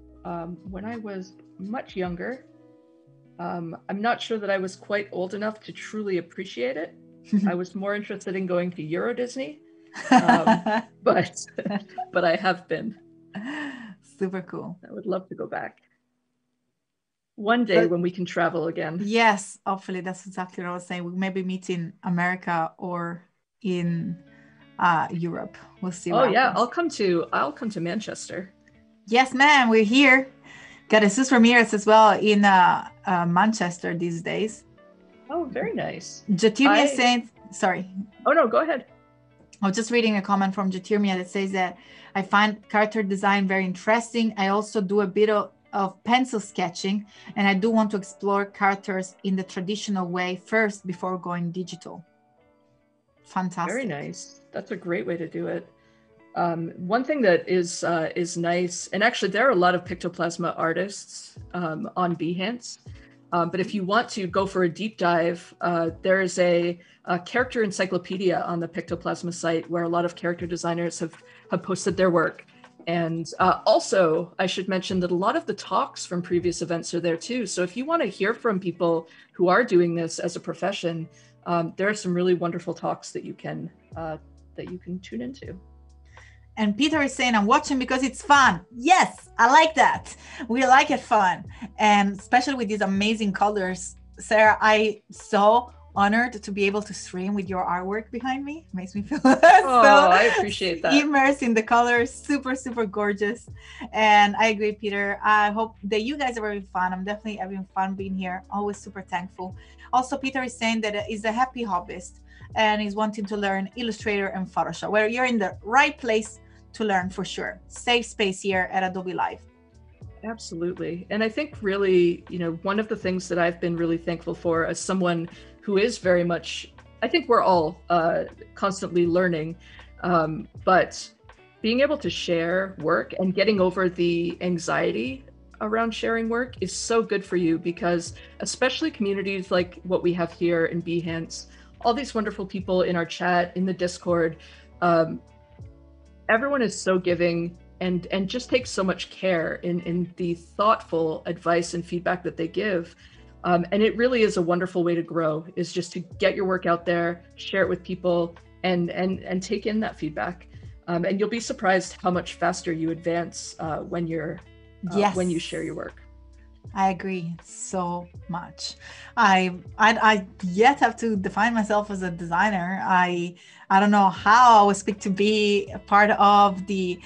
When I was much younger, I'm not sure that I was quite old enough to truly appreciate it. I was more interested in going to Euro Disney, but I have been. Super cool. I would love to go back. One day when we can travel again. Yes, hopefully. That's exactly what I was saying. We maybe meet in America or in Europe. We'll see. Oh yeah, happens. I'll come to Manchester. Yes, ma'am. We're here. Got Jesus Ramirez as well in Manchester these days. Oh, very nice. Jyotirmaya saying, sorry. Oh no, go ahead. I was just reading a comment from Jyotirmaya that says that I find character design very interesting. I also do a bit of pencil sketching, and I do want to explore characters in the traditional way first before going digital. Fantastic. Very nice. That's a great way to do it. One thing that is nice, and actually there are a lot of Pictoplasma artists on Behance, but if you want to go for a deep dive, there is a character encyclopedia on the Pictoplasma site where a lot of character designers have posted their work. And also, I should mention that a lot of the talks from previous events are there too. So if you want to hear from people who are doing this as a profession, there are some really wonderful talks that you can tune into. And Peter is saying, I'm watching because it's fun. Yes, I like that. We like it fun. And especially with these amazing colors. Sarah, I so honored to be able to stream with your artwork behind me. It makes me feel so I appreciate that. Immersed in the colors, super, super gorgeous. And I agree, Peter. I hope that you guys are having fun. I'm definitely having fun being here. Always super thankful. Also, Peter is saying that he's a happy hobbyist and he's wanting to learn Illustrator and Photoshop, where you're in the right place to learn for sure. Safe space here at Adobe Live. Absolutely. And I think really, one of the things that I've been really thankful for as someone who is very much, I think we're all constantly learning, but being able to share work and getting over the anxiety around sharing work is so good for you, because especially communities like what we have here in Behance, all these wonderful people in our chat, in the Discord, everyone is so giving and just takes so much care in the thoughtful advice and feedback that they give. And it really is a wonderful way to grow, is just to get your work out there, share it with people, and take in that feedback. And you'll be surprised how much faster you advance when you share your work. I agree so much. I yet have to define myself as a designer. I don't know how I was picked to be a part of the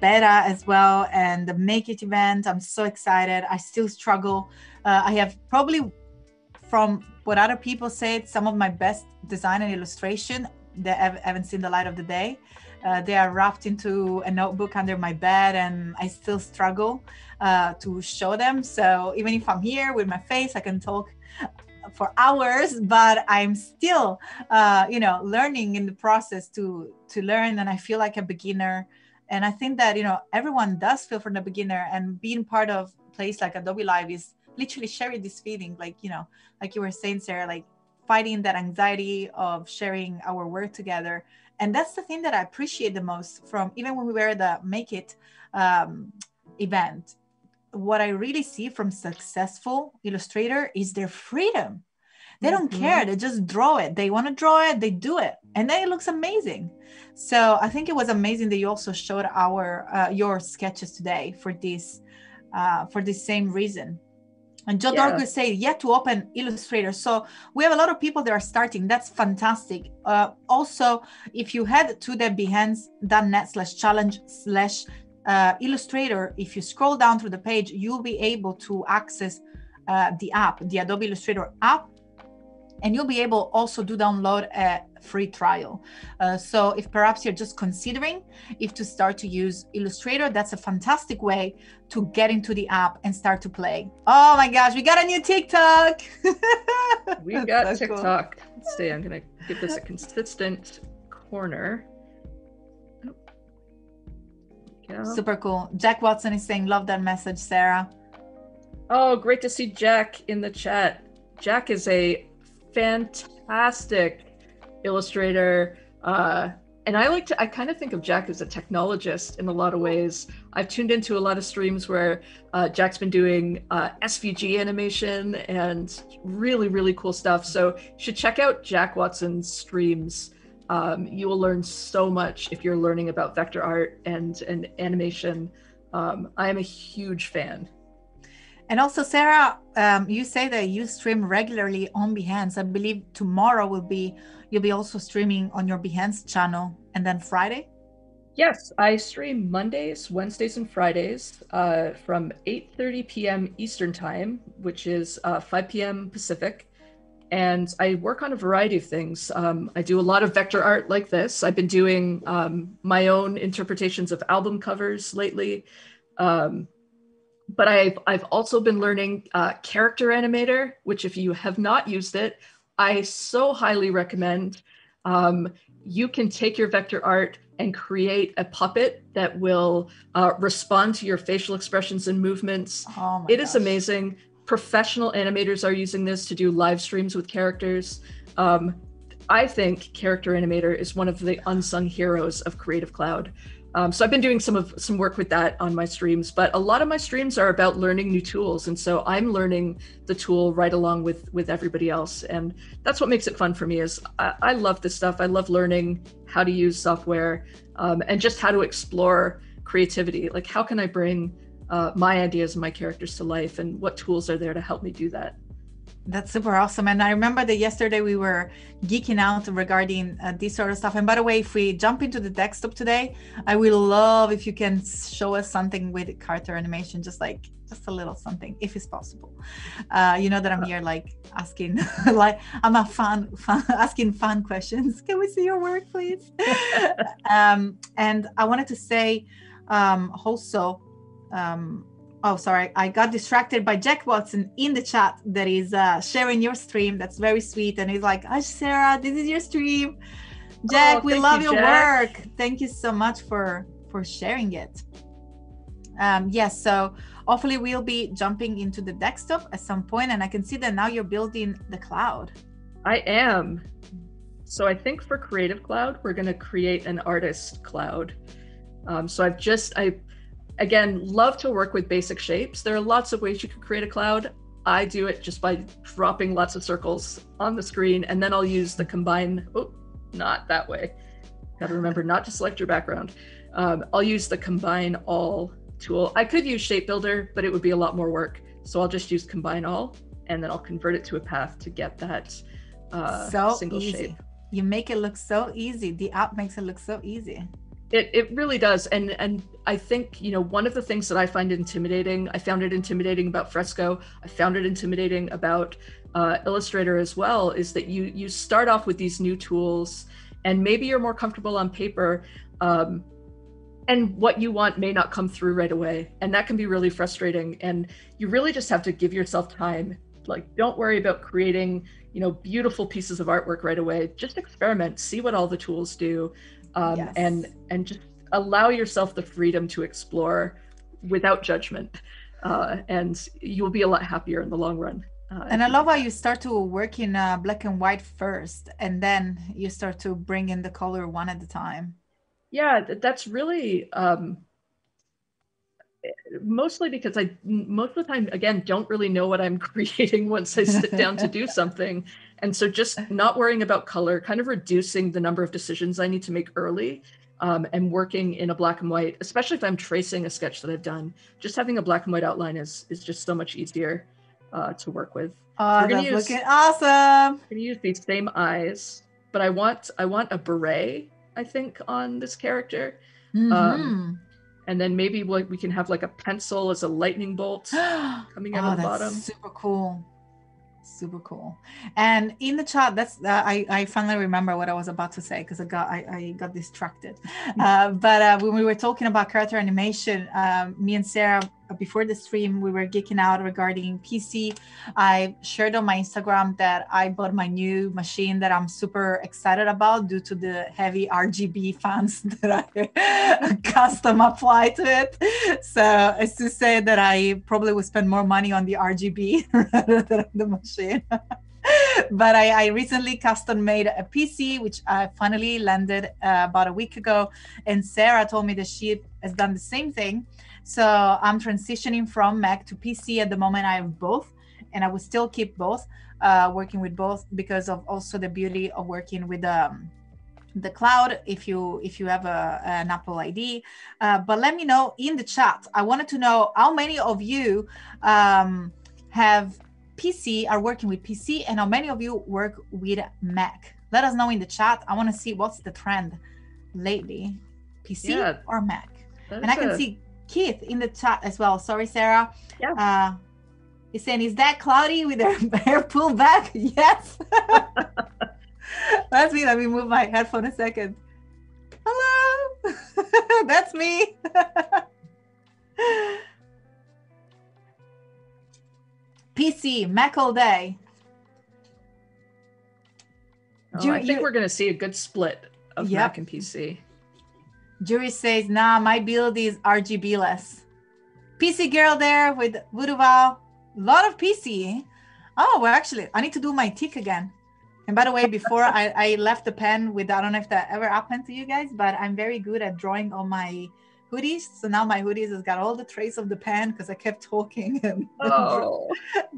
beta as well and the Make It event. I'm so excited. I still struggle. I have probably, from what other people said, some of my best design and illustration that haven't seen the light of the day. They are wrapped into a notebook under my bed, and I still struggle to show them. So even if I'm here with my face, I can talk for hours, but I'm still, learning in the process to learn. And I feel like a beginner. And I think that, everyone does feel from the beginner, and being part of a place like Adobe Live is literally sharing this feeling, like, you know, like you were saying, Sarah, like fighting that anxiety of sharing our work together. And that's the thing that I appreciate the most from even when we were at the Make It event. What I really see from successful Illustrator is their freedom. They don't care. They just draw it. They want to draw it. They do it. And then it looks amazing. So I think it was amazing that you also showed our your sketches today for this same reason. And Joe Dorgu said, yet to open Illustrator. So we have a lot of people that are starting. That's fantastic. Also, if you head to the behance.net/challenge/Illustrator, if you scroll down through the page, you'll be able to access the app, the Adobe Illustrator app. And you'll be able also to download a free trial. So if perhaps you're just considering if to start to use Illustrator, that's a fantastic way to get into the app and start to play. Oh my gosh, we got a new TikTok. We got so TikTok. Cool. Let's see, I'm gonna give this a consistent corner. Oh. Yeah. Super cool. Jack Watson is saying, love that message, Sarah. Oh, great to see Jack in the chat. Jack is a fantastic illustrator, and I like to, I kind of think of Jack as a technologist in a lot of ways. I've tuned into a lot of streams where Jack's been doing SVG animation and really, really cool stuff. So you should check out Jack Watson's streams. You will learn so much if you're learning about vector art and animation. I am a huge fan. And also, Sarah, you say that you stream regularly on Behance. I believe tomorrow will be, you'll be also streaming on your Behance channel, and then Friday? Yes, I stream Mondays, Wednesdays, and Fridays from 8:30 p.m. Eastern Time, which is 5 p.m. Pacific. And I work on a variety of things. I do a lot of vector art like this. I've been doing my own interpretations of album covers lately. But I've also been learning Character Animator, which if you have not used it, I so highly recommend. You can take your vector art and create a puppet that will respond to your facial expressions and movements. Oh my gosh. It is amazing. Professional animators are using this to do live streams with characters. I think Character Animator is one of the unsung heroes of Creative Cloud. So I've been doing some work with that on my streams, but a lot of my streams are about learning new tools. And so I'm learning the tool right along with everybody else. And that's what makes it fun for me is I love this stuff. I love learning how to use software and just how to explore creativity. Like how can I bring my ideas and my characters to life, and what tools are there to help me do that? That's super awesome. And I remember that yesterday we were geeking out regarding this sort of stuff. And by the way, if we jump into the desktop today, I will love if you can show us something with character animation, just a little something, if it's possible. You know that I'm here like asking, like I'm a fan, asking fun questions. Can we see your work, please? And I wanted to say also, oh, sorry, I got distracted by Jack Watson in the chat that is sharing your stream. That's very sweet. And he's like, "Hi, Sarah, this is your stream. Jack, we love your work. Thank you so much for sharing it." Yes, so hopefully we'll be jumping into the desktop at some point. And I can see that now you're building the cloud. I am. So I think for Creative Cloud, we're going to create an artist cloud. So I've just... Again, love to work with basic shapes. There are lots of ways you can create a cloud. I do it just by dropping lots of circles on the screen, and then I'll use the combine, oh, not that way. Gotta remember not to select your background. I'll use the combine all tool. I could use shape builder, but it would be a lot more work. So I'll just use combine all, and then I'll convert it to a path to get that single shape. You make it look so easy. The app makes it look so easy. It really does. And I think, you know, one of the things that I find intimidating, I found it intimidating about Fresco, I found it intimidating about Illustrator as well, is that you start off with these new tools and maybe you're more comfortable on paper and what you want may not come through right away. And that can be really frustrating. And you really just have to give yourself time. Like, don't worry about creating, you know, beautiful pieces of artwork right away. Just experiment, see what all the tools do. Yes. and just allow yourself the freedom to explore without judgment. and you'll be a lot happier in the long run. And I love how you start to work in black and white first, and then you start to bring in the color one at a time. Yeah, that's really mostly because I, most of the time, again, don't really know what I'm creating once I sit down to do something. And so just not worrying about color, kind of reducing the number of decisions I need to make early, and working in a black and white, especially if I'm tracing a sketch that I've done, just having a black and white outline is just so much easier to work with. Oh, we're gonna use, looking awesome. We're gonna use these same eyes, but I want a beret, I think, on this character. Mm-hmm. And then maybe we can have like a pencil as a lightning bolt coming out of the bottom. Super cool. Super cool. And in the chat, that's I finally remember what I was about to say because I got distracted. But when we were talking about character animation, me and Sarah, before the stream, we were geeking out regarding PC. I shared on my Instagram that I bought my new machine that I'm super excited about due to the heavy RGB fans that I custom apply to it. So as to say that I probably would spend more money on the RGB rather than the machine. But I recently custom made a PC, which I finally landed about a week ago. And Sarah told me that she has done the same thing. So I'm transitioning from Mac to PC. At the moment, I have both, and I will still keep both, working with both because of also the beauty of working with the cloud if you have an Apple ID. But let me know in the chat. I wanted to know how many of you have PC, are working with PC, and how many of you work with Mac. Let us know in the chat. I want to see what's the trend lately, PC or Mac. And I can see Keith in the chat as well. Sorry, Sarah. Yeah. He's saying, is that Cloudy with her hair pulled back? Yes. That's me. Let me move my headphone a second. Hello. That's me. PC, Mac all day. Oh, I think we're going to see a good split of Mac and PC. Jury says, nah, my build is RGB-less. PC girl there with Voodoo Val. A lot of PC. Oh, well, actually, I need to do my tick again. And by the way, before I left the pen with, I don't know if that ever happened to you guys, but I'm very good at drawing on my hoodies. So now my hoodies has got all the trace of the pen because I kept talking and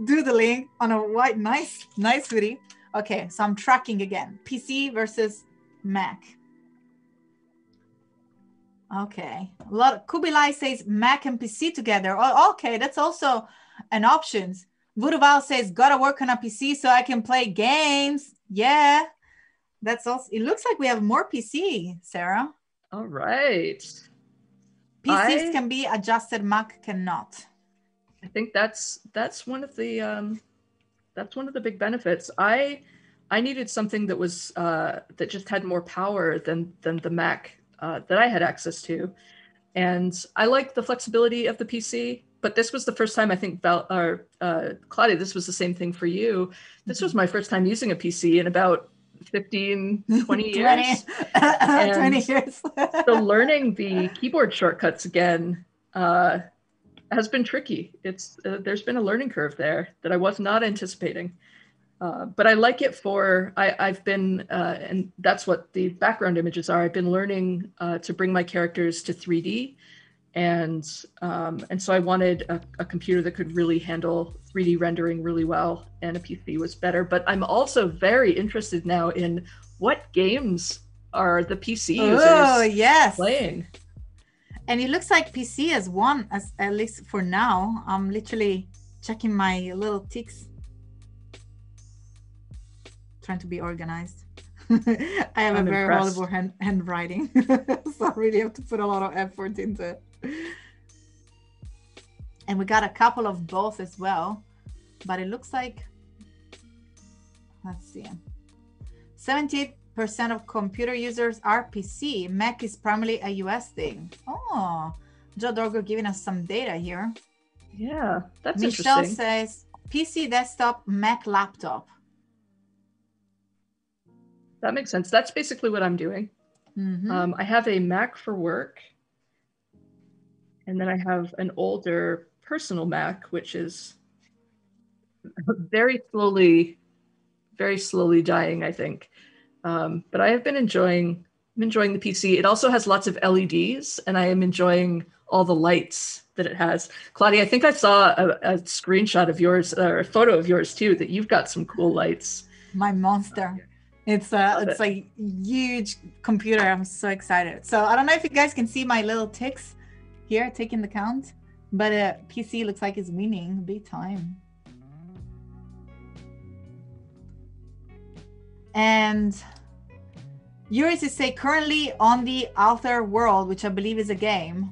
doodling on a white, nice hoodie. Okay, so I'm tracking again. PC versus Mac. Okay, a lot of Kubilai says Mac and PC together. Oh, okay, that's also an option. Voodooval says, gotta work on a PC so I can play games. Yeah, that's also, it looks like we have more PC, Sarah. All right. PCs can be adjusted, Mac cannot. I think that's one of the big benefits. I needed something that was that just had more power than the Mac that I had access to. And I like the flexibility of the PC, but this was the first time I think, Claudia, this was the same thing for you. This was my first time using a PC in about 15, 20 years. 20 years. So learning the keyboard shortcuts again has been tricky. It's there's been a learning curve there that I was not anticipating. But I like it for, I've been, and that's what the background images are. I've been learning to bring my characters to 3D. And so I wanted a computer that could really handle 3D rendering really well, and a PC was better. But I'm also very interested now in what games are the PC users playing. And it looks like PC has won, at least for now. I'm literally checking my little ticks. Trying to be organized. I have a very horrible handwriting, so I really have to put a lot of effort into it. And we got a couple of both as well, but it looks like, let's see, 78% of computer users are PC. Mac is primarily a US thing. Oh, Joe Dorgu giving us some data here. Yeah, that's interesting. Michelle says PC desktop, Mac laptop. That makes sense. That's basically what I'm doing. Mm-hmm. I have a Mac for work, and then I have an older personal Mac, which is very slowly dying, I think. But I have been enjoying the PC. It also has lots of LEDs, and I am enjoying all the lights that it has. Claudia, I think I saw a screenshot of yours, or a photo of yours too, that you've got some cool lights. My monster. It's a huge computer. I'm so excited. So I don't know if you guys can see my little ticks here taking the count, but PC looks like it's winning big time. And Yuri is to say currently on the Outer World, which I believe is a game.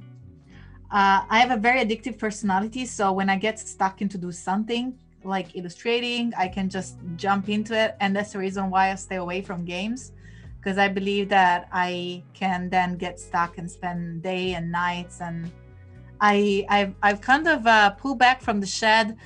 I have a very addictive personality, so when I get stuck into do something like illustrating, I can just jump into it, and that's the reason why I stay away from games, because I believe that I can then get stuck and spend day and nights. And I've kind of pulled back from the shed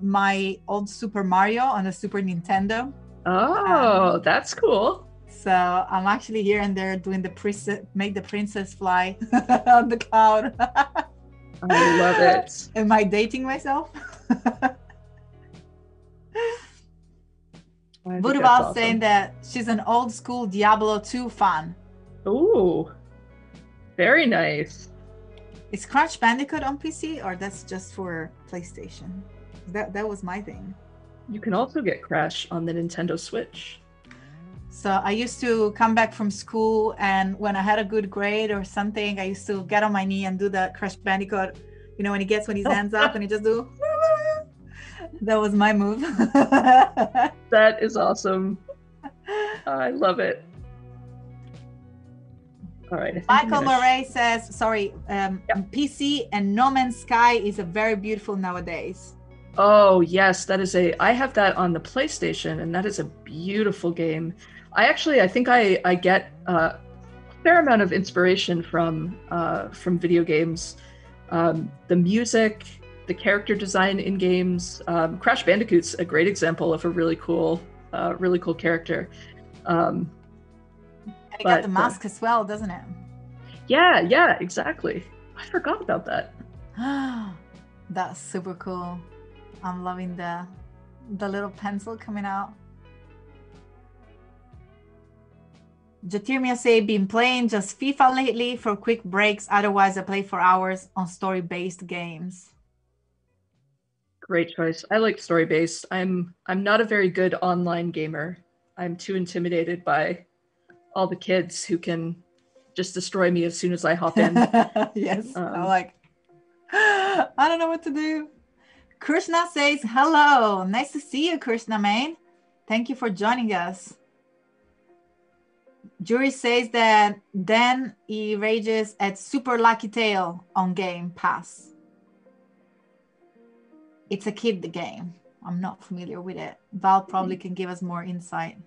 my old Super Mario on the Super Nintendo. Oh, that's cool. So I'm actually here and there doing the make the princess fly on the cloud. I love it. Am I dating myself? Voodoo Val awesome. Saying that she's an old school Diablo 2 fan. Ooh, very nice. Is Crash Bandicoot on PC, or that's just for PlayStation? That was my thing. You can also get Crash on the Nintendo Switch. So I used to come back from school, and when I had a good grade or something, I used to get on my knee and do the Crash Bandicoot. You know, when he gets his hands up and he just do. That was my move. That is awesome. I love it. All right. Michael Murray says, sorry, PC and No Man's Sky is a very beautiful nowadays. Oh yes, that is I have that on the PlayStation, and that is a beautiful game. I think I get a fair amount of inspiration from video games. The music, the character design in games. Crash Bandicoot's a great example of a really cool character. And it got the mask as well, doesn't it? Yeah, yeah, exactly. I forgot about that. That's super cool. I'm loving the little pencil coming out. Jyotirmaya say, been playing just FIFA lately for quick breaks. Otherwise, I play for hours on story-based games. Great choice. I like story-based. I'm not a very good online gamer. I'm too intimidated by all the kids who can just destroy me as soon as I hop in. Yes, I'm like, I don't know what to do. Krishna says, hello. Nice to see you, Krishna, man. Thank you for joining us. Jury says that Dan he rages at Super Lucky Tail on Game Pass. It's a kid, the game. I'm not familiar with it. Val probably can give us more insight.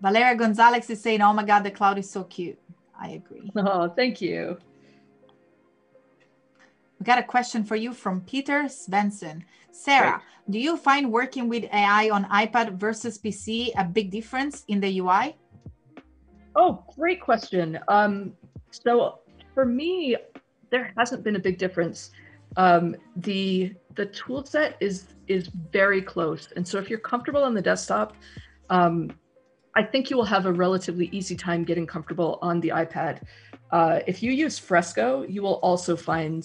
Valeria Gonzalez is saying, oh my God, the cloud is so cute. I agree. Oh, thank you. We got a question for you from Peter Svensson. Sarah, do you find working with AI on iPad versus PC a big difference in the UI? Oh, great question. So for me, there hasn't been a big difference. The tool set is very close. And so if you're comfortable on the desktop, I think you will have a relatively easy time getting comfortable on the iPad. If you use Fresco, you will also find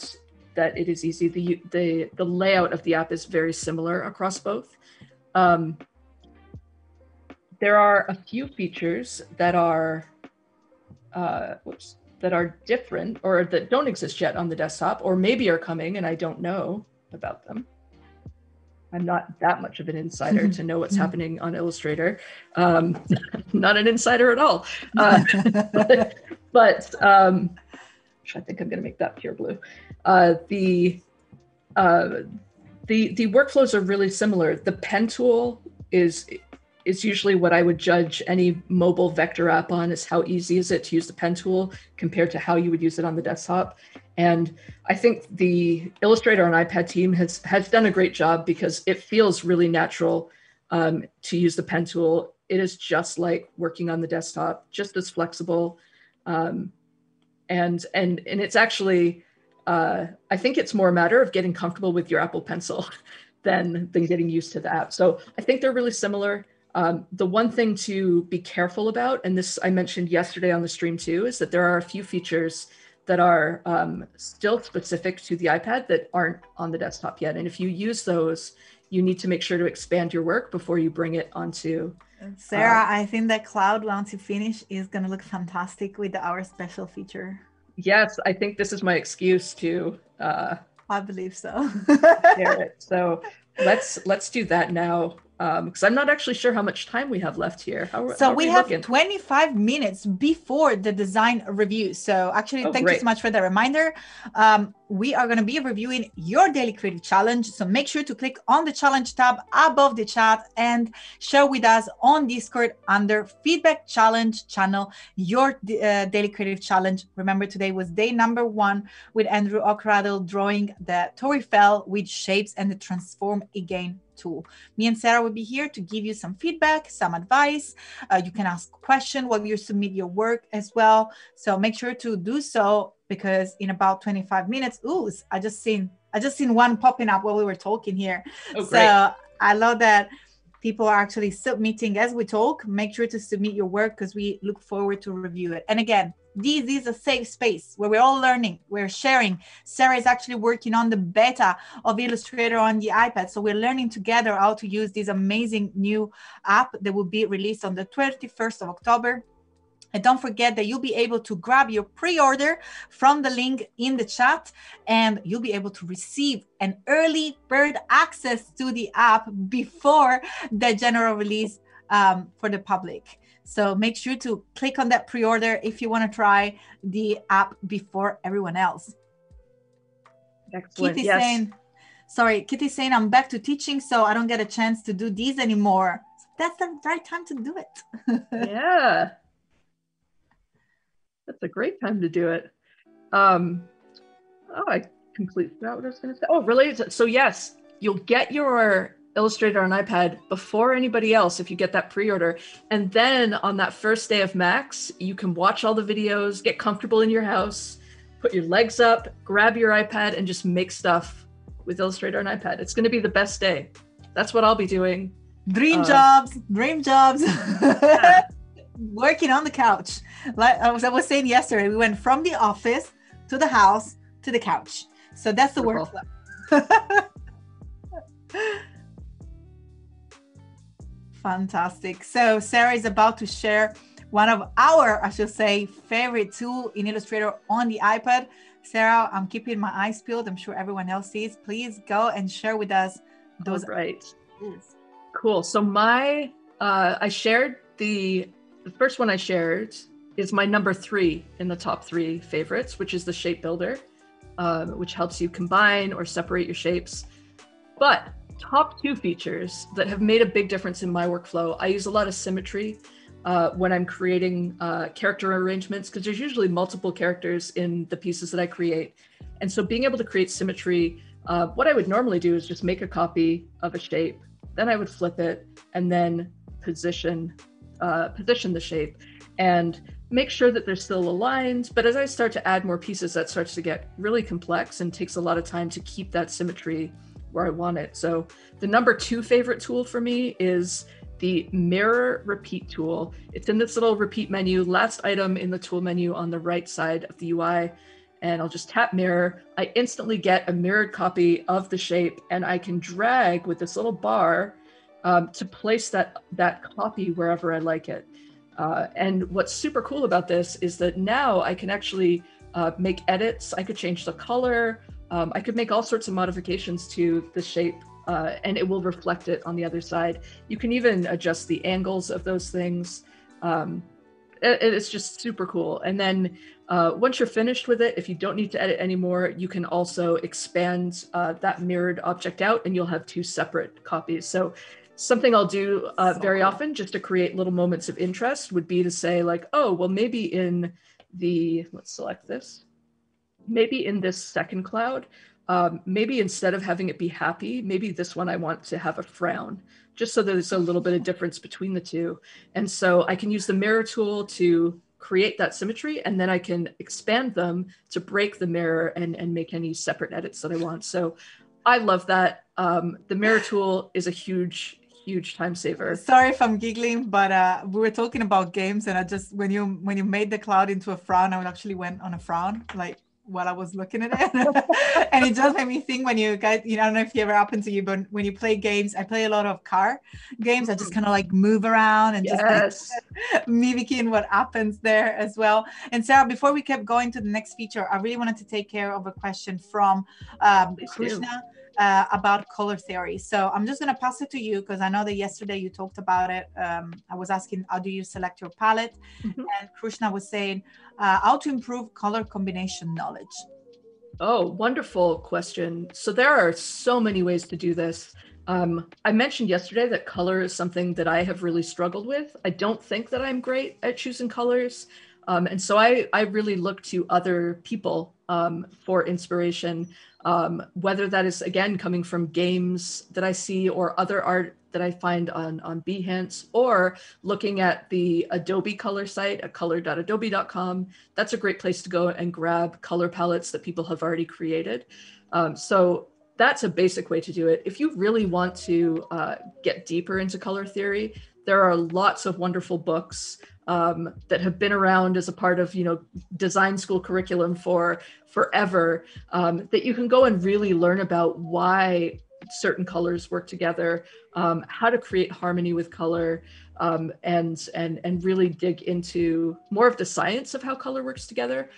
that it is easy. The layout of the app is very similar across both. There are a few features that are different, or that don't exist yet on the desktop, or maybe are coming and I don't know about them. I'm not that much of an insider to know what's happening on Illustrator. Not an insider at all. But I think I'm going to make that pure blue. The workflows are really similar. The pen tool is usually what I would judge any mobile vector app on, is how easy is it to use the pen tool compared to how you would use it on the desktop. And I think the Illustrator on iPad team has done a great job, because it feels really natural to use the pen tool. It is just like working on the desktop, just as flexible. And it's actually I think it's more a matter of getting comfortable with your Apple Pencil than getting used to the app. So I think they're really similar. The one thing to be careful about, and this I mentioned yesterday on the stream too, is that there are a few features that are still specific to the iPad that aren't on the desktop yet. And if you use those, you need to make sure to expand your work before you bring it onto. Sarah, I think that cloud, once you finish, is going to look fantastic with our special feature. Yes, I think this is my excuse to. I believe so. Share it. So let's do that now. Because I'm not actually sure how much time we have left here. So we have 25 minutes before the design review. So actually, thank you so much for the reminder. We are going to be reviewing your daily creative challenge. So make sure to click on the challenge tab above the chat and share with us on Discord under feedback challenge channel, your daily creative challenge. Remember, today was day number 1 with Andrew Okraddle drawing the Torre Eiffel with shapes and the transform again tool. Me and Sarah will be here to give you some feedback, some advice. You can ask questions while you submit your work as well. So make sure to do so, because in about 25 minutes, ooh, I just seen one popping up while we were talking here. Oh, so great. I love that people are actually submitting as we talk. Make sure to submit your work because we look forward to review it. And again, this is a safe space where we're all learning, we're sharing. Sarah is actually working on the beta of Illustrator on the iPad. So we're learning together how to use this amazing new app that will be released on the 21st of October. And don't forget that you'll be able to grab your pre-order from the link in the chat, and you'll be able to receive an early bird access to the app before the general release for the public. So make sure to click on that pre-order if you want to try the app before everyone else. Excellent. Kitty's saying, sorry, Kitty's saying, I'm back to teaching, so I don't get a chance to do these anymore. So that's the right time to do it. Yeah. That's a great time to do it. Oh, I completely forgot what I was going to say. Oh, related. So yes, you'll get your Illustrator on iPad before anybody else if you get that pre-order. And then on that first day of Max, you can watch all the videos, get comfortable in your house, put your legs up, grab your iPad, and just make stuff with Illustrator on iPad. It's going to be the best day. That's what I'll be doing. Dream jobs, dream jobs. Yeah. Working on the couch. Like I was saying yesterday, we went from the office to the house to the couch. So that's the workflow. Fantastic. So Sarah is about to share one of our, I should say, favorite tool in Illustrator on the iPad. Sarah, I'm keeping my eyes peeled. I'm sure everyone else is. Please go and share with us those. All right. Tools. Cool. So my, I shared the first one I shared is my number 3 in the top 3 favorites, which is the Shape Builder, which helps you combine or separate your shapes. But top 2 features that have made a big difference in my workflow. I use a lot of symmetry when I'm creating character arrangements, because there's usually multiple characters in the pieces that I create. And so being able to create symmetry, what I would normally do is just make a copy of a shape, then I would flip it and then position the shape and make sure that they're still aligned. But as I start to add more pieces, that starts to get really complex and takes a lot of time to keep that symmetry where I want it. So the number 2 favorite tool for me is the mirror repeat tool. It's in this little repeat menu, last item in the tool menu on the right side of the UI. And I'll just tap mirror. I instantly get a mirrored copy of the shape, and I can drag with this little bar to place that copy wherever I like it. And what's super cool about this is that now I can actually make edits. I could change the color. I could make all sorts of modifications to the shape, and it will reflect it on the other side. You can even adjust the angles of those things. It's just super cool. And then once you're finished with it, if you don't need to edit anymore, you can also expand that mirrored object out, and you'll have 2 separate copies. So something I'll do very often just to create little moments of interest would be to say, like, oh, well, maybe in the, let's select this. Maybe in this second cloud, maybe instead of having it be happy, maybe this one I want to have a frown, just so that there's a little bit of difference between the two. And so I can use the mirror tool to create that symmetry, and then I can expand them to break the mirror and make any separate edits that I want. So I love that. The mirror tool is a huge time saver. Sorry if I'm giggling, but we were talking about games, and I just, when you made the cloud into a frown, I actually went on a frown, like while I was looking at it. And it just made me think, when you guys, you know, I don't know if it ever happened to you, but when you play games, I play a lot of car games. I just kind of like move around and just like mimicking what happens there as well. And Sarah, before we kept going to the next feature, I really wanted to take care of a question from Krishna. About color theory. So I'm just going to pass it to you, because I know that yesterday you talked about it. I was asking, how do you select your palette? Mm-hmm. And Krishna was saying, how to improve color combination knowledge. Oh, wonderful question. So there are so many ways to do this. I mentioned yesterday that color is something that I have really struggled with. I don't think that I'm great at choosing colors. And so I really look to other people for inspiration, whether that is, again, coming from games that I see or other art that I find on Behance, or looking at the Adobe color site at color.adobe.com. That's a great place to go and grab color palettes that people have already created. So that's a basic way to do it. If you really want to get deeper into color theory, there are lots of wonderful books that have been around as a part of, you know, design school curriculum for forever, that you can go and really learn about why certain colors work together, how to create harmony with color, and really dig into more of the science of how color works together.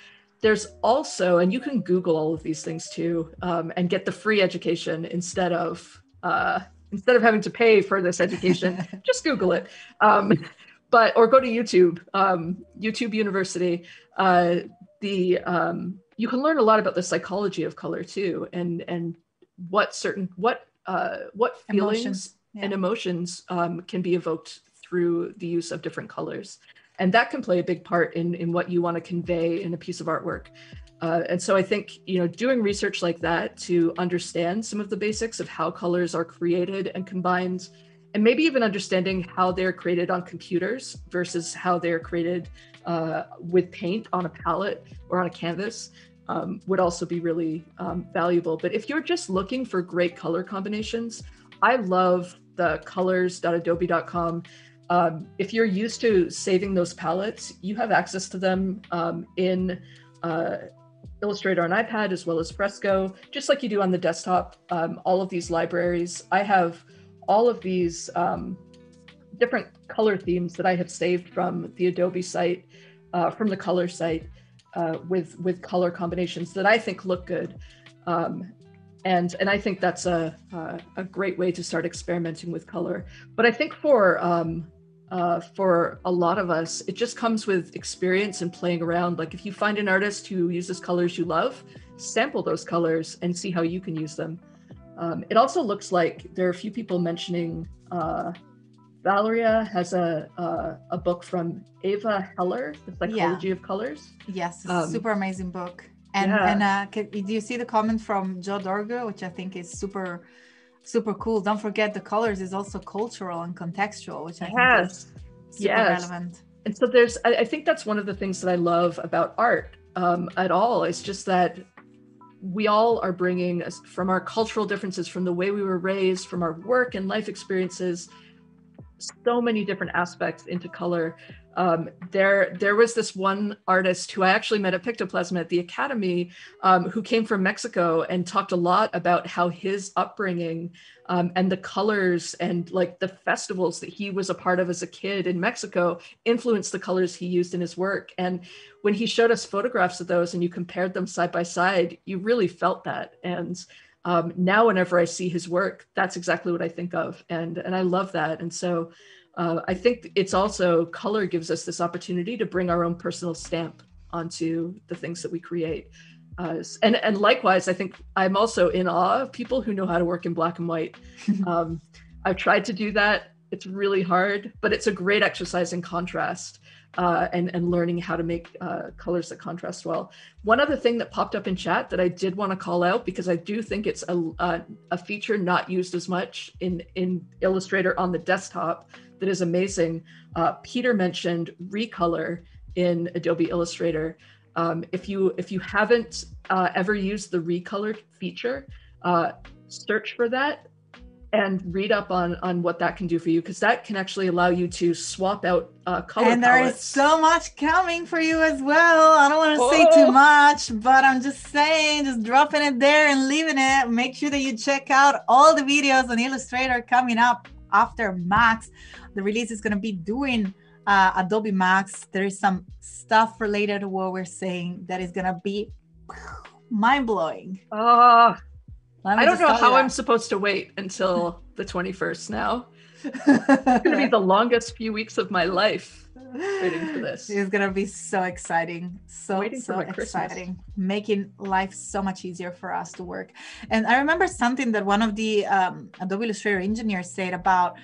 There's also, and you can Google all of these things too, and get the free education instead of having to pay for this education. Just Google it. Or go to YouTube, YouTube University. You can learn a lot about the psychology of color too, and what feelings emotions. Yeah. And emotions can be evoked through the use of different colors, and that can play a big part in what you want to convey in a piece of artwork. And so I think, you know, doing research like that to understand some of the basics of how colors are created and combined. And maybe even understanding how they're created on computers versus how they're created with paint on a palette or on a canvas would also be really valuable. But if you're just looking for great color combinations, I love the colors.adobe.com. If you're used to saving those palettes, you have access to them in Illustrator on iPad, as well as Fresco, just like you do on the desktop. All of these libraries, I have all of these different color themes that I have saved from the Adobe site, from the color site, with color combinations that I think look good. And I think that's a great way to start experimenting with color. But I think for a lot of us, it just comes with experience and playing around. Like, if you find an artist who uses colors you love, sample those colors and see how you can use them. It also looks like there are a few people mentioning Valeria has a book from Ava Heller, The Psychology of Colors. Yes, it's a super amazing book. And, do you see the comment from Joe Dorgu, which I think is super, super cool? Don't forget the colors is also cultural and contextual, which I think is super relevant. And so there's, I think that's one of the things that I love about art at all. It's just that we all are bringing us from our cultural differences, from the way we were raised, from our work and life experiences, so many different aspects into color. There was this one artist who I actually met at Pictoplasma at the Academy, who came from Mexico and talked a lot about how his upbringing and the colors and like the festivals that he was a part of as a kid in Mexico influenced the colors he used in his work. And when he showed us photographs of those and you compared them side by side, you really felt that. And now whenever I see his work, that's exactly what I think of. And I love that. And so I think it's also, color gives us this opportunity to bring our own personal stamp onto the things that we create. And likewise, I think I'm also in awe of people who know how to work in black and white. I've tried to do that. It's really hard, but it's a great exercise in contrast and learning how to make colors that contrast well. One other thing that popped up in chat that I did want to call out, because I do think it's a feature not used as much in Illustrator on the desktop that is amazing. Peter mentioned Recolor in Adobe Illustrator. If you haven't ever used the recolor feature, search for that and read up on what that can do for you, because that can actually allow you to swap out color palettes. And there is so much coming for you as well. I don't want to say too much, but I'm just saying, just dropping it there and leaving it. Make sure that you check out all the videos on Illustrator coming up after Max. The release is going to be doing Adobe Max. There is some stuff related to what we're saying that is going to be mind-blowing. I don't know how I'm supposed to wait until the 21st now. It's going to be the longest few weeks of my life waiting for this. It's going to be so exciting. So exciting. Making life so much easier for us to work. And I remember something that one of the Adobe Illustrator engineers said about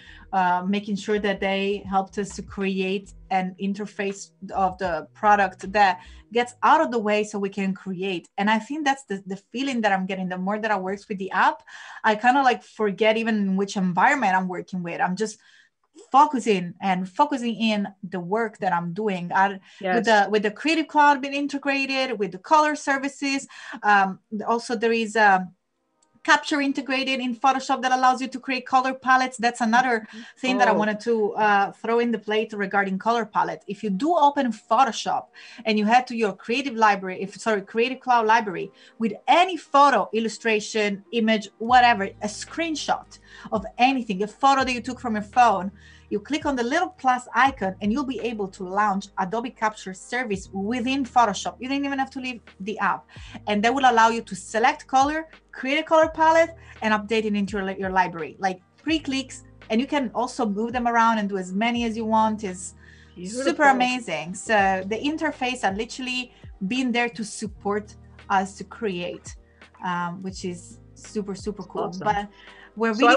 making sure that they helped us to create an interface of the product that gets out of the way so we can create. And I think that's the feeling that I'm getting. The more that I work with the app, I kind of like forget even which environment I'm working with. I'm just focusing in the work that I'm doing. With the Creative Cloud being integrated, with the color services. Also, there is a capture integrated in Photoshop that allows you to create color palettes. That's another thing that I wanted to throw in the plate regarding color palette. If you do open Photoshop and you head to your Creative Cloud library with any photo, illustration, image, whatever, a screenshot of anything, a photo that you took from your phone, you click on the little plus icon and you'll be able to launch Adobe Capture service within Photoshop. You didn't even have to leave the app. And that will allow you to select color, create a color palette, and update it into your library. Like 3 clicks, and you can also move them around and do as many as you want. It's super amazing. So the interface are literally being there to support us to create, which is super, super cool. Awesome. But really, so I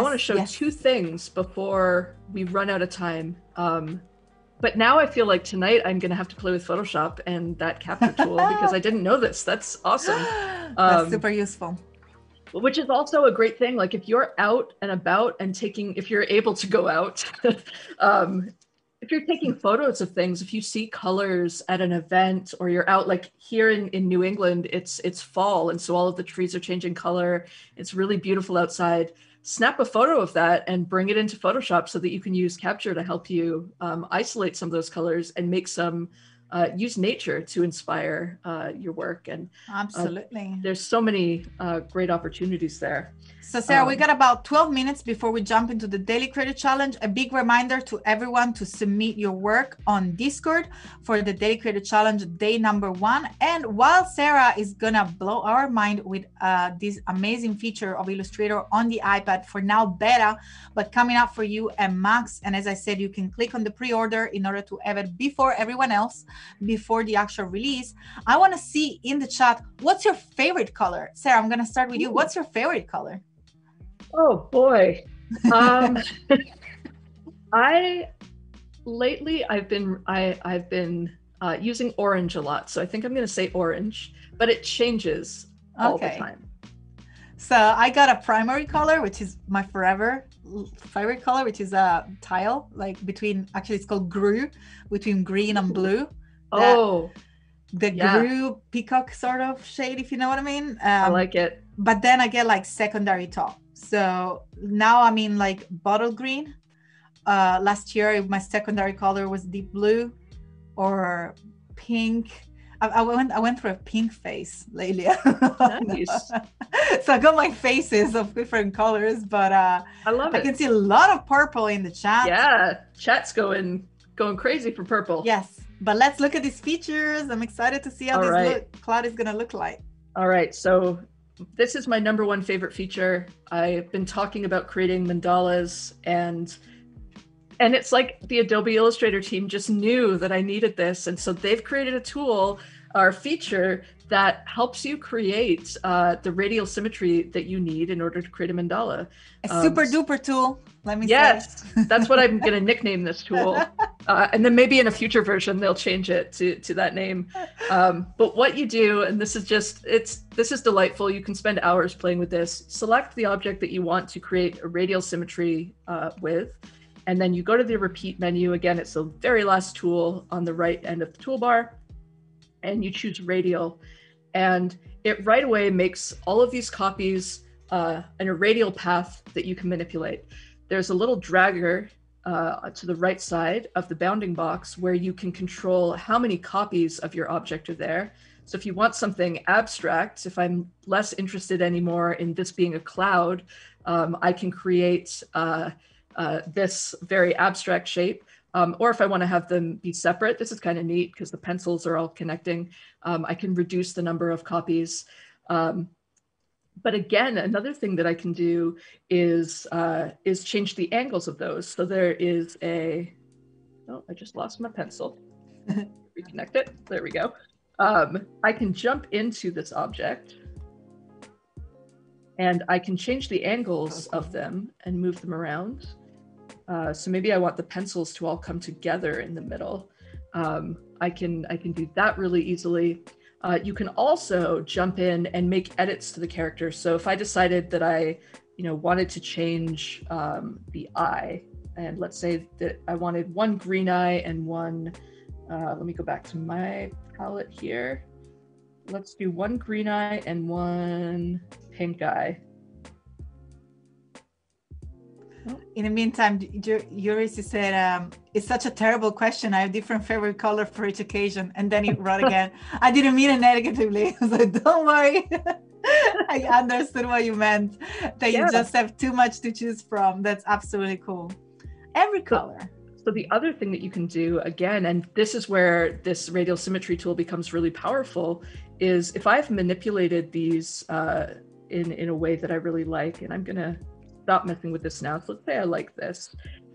want to show, two things before we run out of time. But now I feel like tonight I'm going to have to play with Photoshop and that capture tool because I didn't know this. That's awesome. That's super useful. Which is also a great thing. Like if you're out and about and if you're able to go out, if you're taking photos of things, if you see colors at an event or you're out, like here in New England, it's fall. And so all of the trees are changing color. It's really beautiful outside. Snap a photo of that and bring it into Photoshop so that you can use Capture to help you isolate some of those colors and make some, use nature to inspire your work. And absolutely, there's so many great opportunities there. So Sarah, we got about 12 minutes before we jump into the Daily Creator Challenge. A big reminder to everyone to submit your work on Discord for the Daily Creator Challenge day 1. And while Sarah is gonna blow our mind with this amazing feature of Illustrator on the iPad, for now beta, but coming up for you and Max. And as I said, you can click on the pre-order in order to have it before everyone else, before the actual release. I want to see in the chat, what's your favorite color? Sarah, I'm going to start with you. What's your favorite color? Oh boy. I've been using orange a lot. So I think I'm going to say orange, but it changes all the time. So I got a primary color, which is my forever favorite color, which is a tile, like it's called grue, between green and blue. Grue peacock sort of shade, if you know what I mean. I like it. But then I get like secondary top. So now I'm in like bottle green. Last year, my secondary color was deep blue or pink. I went through a pink phase lately. Nice. So I got my faces of different colors, but I love it. I can see a lot of purple in the chat. Yeah, chat's going crazy for purple. Yes, but let's look at these features. I'm excited to see how cloud is going to look like. All right, so this is my number 1 favorite feature. I've been talking about creating mandalas and it's like the Adobe Illustrator team just knew that I needed this. And so they've created a tool or feature that helps you create the radial symmetry that you need in order to create a mandala. A super duper tool, let me say. Yes, that's what I'm gonna nickname this tool. And then maybe in a future version, they'll change it to that name. But what you do, and this is delightful. You can spend hours playing with this. Select the object that you want to create a radial symmetry with. And then you go to the repeat menu. Again, it's the very last tool on the right end of the toolbar, and you choose radial. And it right away makes all of these copies in a radial path that you can manipulate. There's a little dragger to the right side of the bounding box where you can control how many copies of your object are there. So if you want something abstract, if I'm less interested anymore in this being a cloud, I can create this very abstract shape, or if I want to have them be separate, this is kind of neat because the pencils are all connecting. I can reduce the number of copies. But again, another thing that I can do is change the angles of those. So there is a, oh, I just lost my pencil. Reconnect it, there we go. I can jump into this object and I can change the angles of them and move them around. So maybe I want the pencils to all come together in the middle. I can do that really easily. You can also jump in and make edits to the character. So if I decided that I, wanted to change the eye, and let's say that I wanted one green eye and one, let me go back to my palette here. Let's do one green eye and one pink eye. In the meantime, Yuri said, it's such a terrible question. I have different favorite color for each occasion. And then he wrote again, I didn't mean it negatively. I was like, don't worry. I understood what you meant. That yeah. You just have too much to choose from. That's absolutely cool. Every color. So the other thing that you can do again, and this is where this radial symmetry tool becomes really powerful, is if I've manipulated these in a way that I really like, and I'm going to stop messing with this now. So let's say I like this.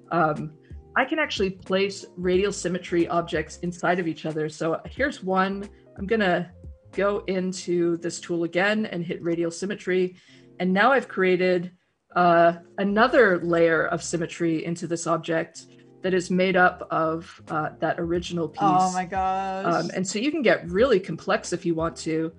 I can actually place radial symmetry objects inside of each other. So here's one. I'm going to go into this tool again and hit radial symmetry. And now I've created another layer of symmetry into this object that is made up of that original piece. Oh my gosh. And so you can get really complex if you want to.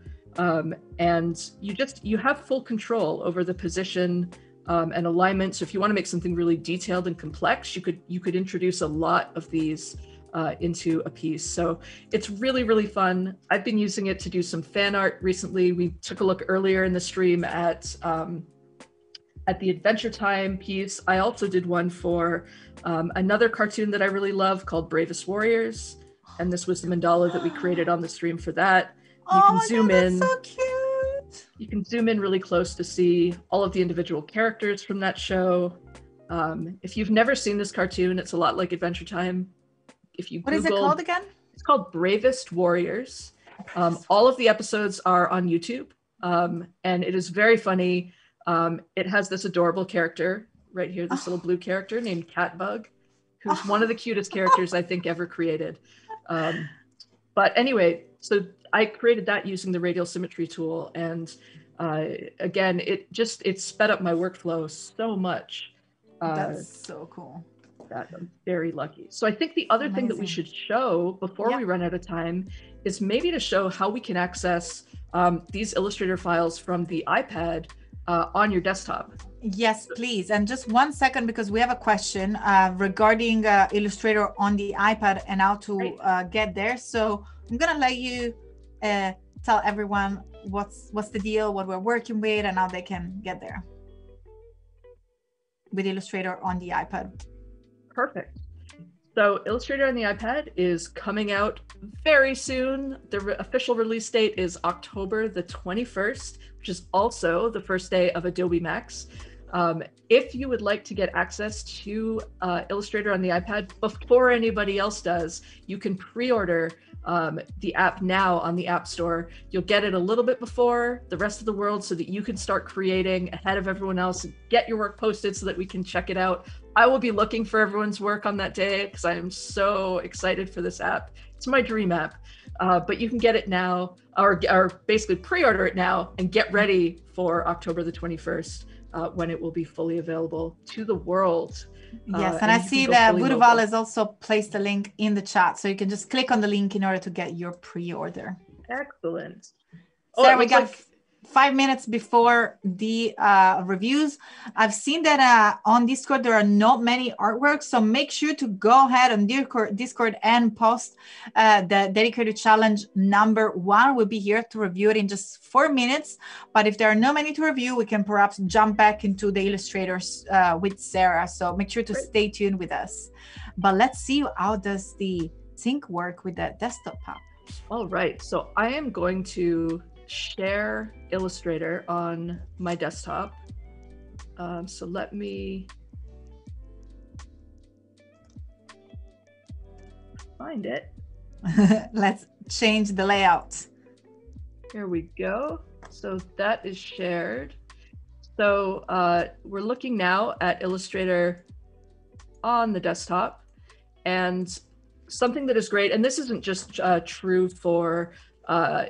And you have full control over the position and alignment. So if you want to make something really detailed and complex, you could introduce a lot of these into a piece. So it's really, really fun. I've been using it to do some fan art recently. We took a look earlier in the stream at the Adventure Time piece. I also did one for another cartoon that I really love called Bravest Warriors. And this was the mandala that we created on the stream for that. You can zoom in. That's so cute. You can zoom in really close to see all of the individual characters from that show. If you've never seen this cartoon, it's a lot like Adventure Time. If you Google, what is it called again? It's called Bravest Warriors. All of the episodes are on YouTube, and it is very funny. It has this adorable character right here, this little blue character named Catbug, who's one of the cutest characters I think ever created. But anyway, so I created that using the radial symmetry tool. And again, it sped up my workflow so much. That's so cool. That I'm very lucky. So I think the other Amazing. Thing that we should show before we run out of time is maybe to show how we can access these Illustrator files from the iPad on your desktop. Yes, please. And just 1 second, because we have a question regarding Illustrator on the iPad and how to get there. So I'm gonna let you tell everyone what's the deal, what we're working with, and how they can get there with Illustrator on the iPad. Perfect. So Illustrator on the iPad is coming out very soon. The official release date is October the 21st, which is also the first day of Adobe Max. If you would like to get access to Illustrator on the iPad before anybody else does, you can pre-order the app now on the App Store. You'll get it a little bit before the rest of the world so that you can start creating ahead of everyone else and get your work posted so that we can check it out. I will be looking for everyone's work on that day because I am so excited for this app. It's my dream app, but you can get it now or basically pre-order it now and get ready for October the 21st when it will be fully available to the world. Yes, and I see that Voodoo Val has also placed a link in the chat, so you can just click on the link in order to get your pre-order. Excellent. Oh, Sarah, we got 5 minutes before the reviews. I've seen that on Discord, there are not many artworks. So make sure to go ahead on Discord and post the dedicated challenge #1. We'll be here to review it in just 4 minutes. But if there are not many to review, we can perhaps jump back into the illustrators with Sarah. So make sure to stay tuned with us. But let's see how does the sync work with the desktop app. All right, so I am going to share Illustrator on my desktop. So let me find it. Let's change the layout. Here we go. So that is shared. So we're looking now at Illustrator on the desktop, and something that is great, and this isn't just true for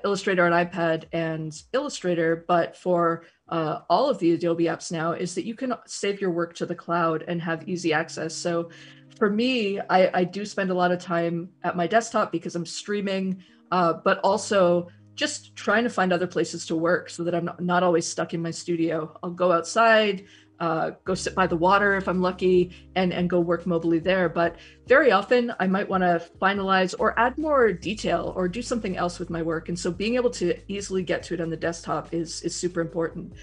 Illustrator on iPad and Illustrator, but for all of the Adobe apps now, is that you can save your work to the cloud and have easy access. So for me, I do spend a lot of time at my desktop because I'm streaming, but also just trying to find other places to work so that I'm not always stuck in my studio. I'll go outside, go sit by the water if I'm lucky, and go work mobily there. But very often I might want to finalize or add more detail or do something else with my work. And so being able to easily get to it on the desktop is super important.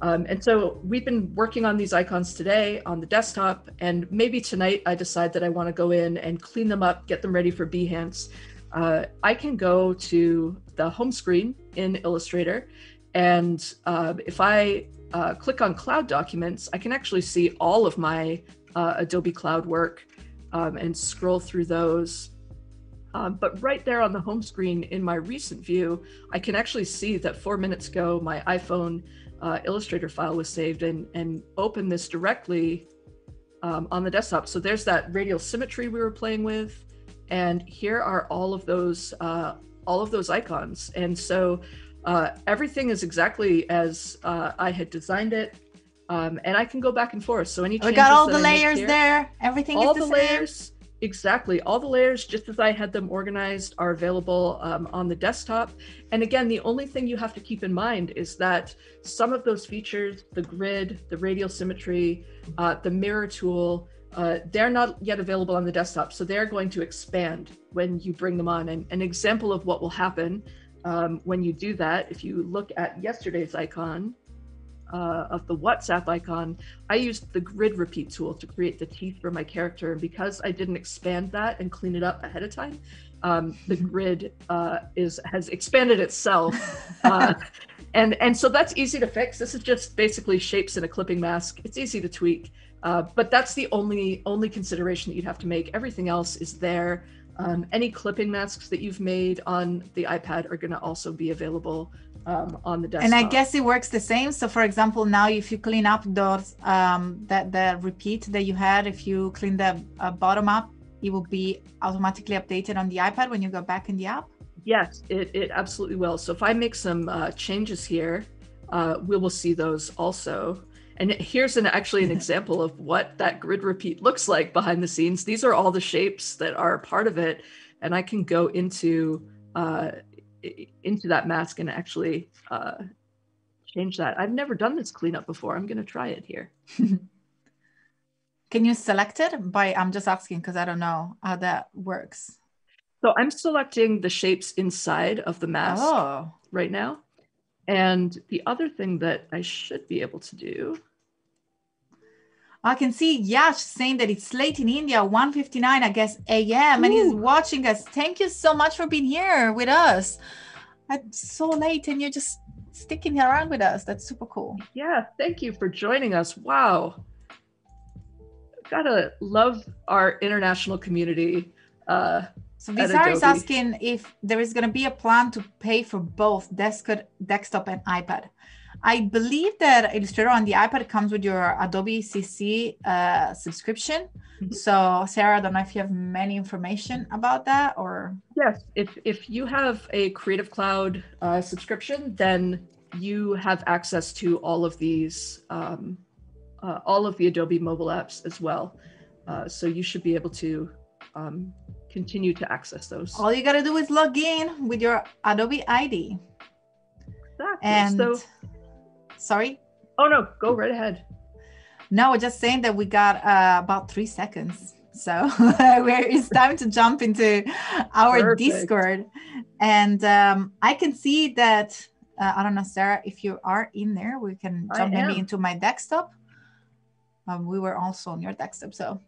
And so we've been working on these icons today on the desktop, and maybe tonight I decide that I want to go in and clean them up, get them ready for Behance. I can go to the home screen in Illustrator, and if I click on Cloud Documents, I can actually see all of my Adobe Cloud work and scroll through those. But right there on the home screen in my recent view, I can actually see that 4 minutes ago, my iPhone Illustrator file was saved, and open this directly on the desktop. So there's that radial symmetry we were playing with. And here are all of those icons. And so everything is exactly as I had designed it, and I can go back and forth. So any changes we got all the layers there. Everything is the same. Layers, exactly. All the layers, just as I had them organized, are available on the desktop. And again, the only thing you have to keep in mind is that some of those features, the grid, the radial symmetry, the mirror tool, they're not yet available on the desktop, so they're going to expand when you bring them on. And an example of what will happen when you do that, if you look at yesterday's icon of the WhatsApp icon, I used the grid repeat tool to create the teeth for my character. And because I didn't expand that and clean it up ahead of time, the grid has expanded itself. And so that's easy to fix. This is just basically shapes in a clipping mask. It's easy to tweak. But that's the only consideration that you'd have to make. Everything else is there. Any clipping masks that you've made on the iPad are going to also be available on the desktop. And I guess it works the same. So for example, now if you clean up those, the repeat that you had, if you clean the bottom up, it will be automatically updated on the iPad when you go back in the app? Yes, it absolutely will. So if I make some changes here, we will see those also. And here's actually an example of what that grid repeat looks like behind the scenes. These are all the shapes that are part of it. And I can go into that mask and actually change that. I've never done this cleanup before. I'm gonna try it here. Can you select it? I'm just asking because I don't know how that works. So I'm selecting the shapes inside of the mask right now. And the other thing that I should be able to do. I can see Yash saying that it's late in India, 1:59, I guess, a.m. And he's watching us. Thank you so much for being here with us. It's so late and you're just sticking around with us. That's super cool. Yeah, thank you for joining us. Wow. Gotta love our international community. So Visar is asking if there is going to be a plan to pay for both desktop and iPad. I believe that Illustrator on the iPad comes with your Adobe CC subscription. Mm-hmm. So Sarah, I don't know if you have many information about that or. Yes, if you have a Creative Cloud subscription, then you have access to all of these, all of the Adobe mobile apps as well. So you should be able to continue to access those. All you got to do is log in with your Adobe ID. Exactly. Exactly. And so, sorry. Oh no, go right ahead. No, just saying that we got about 3 seconds. So it's time to jump into our Perfect. Discord. And I can see that, I don't know, Sarah, if you are in there, we can jump maybe into my desktop. We were also on your desktop. So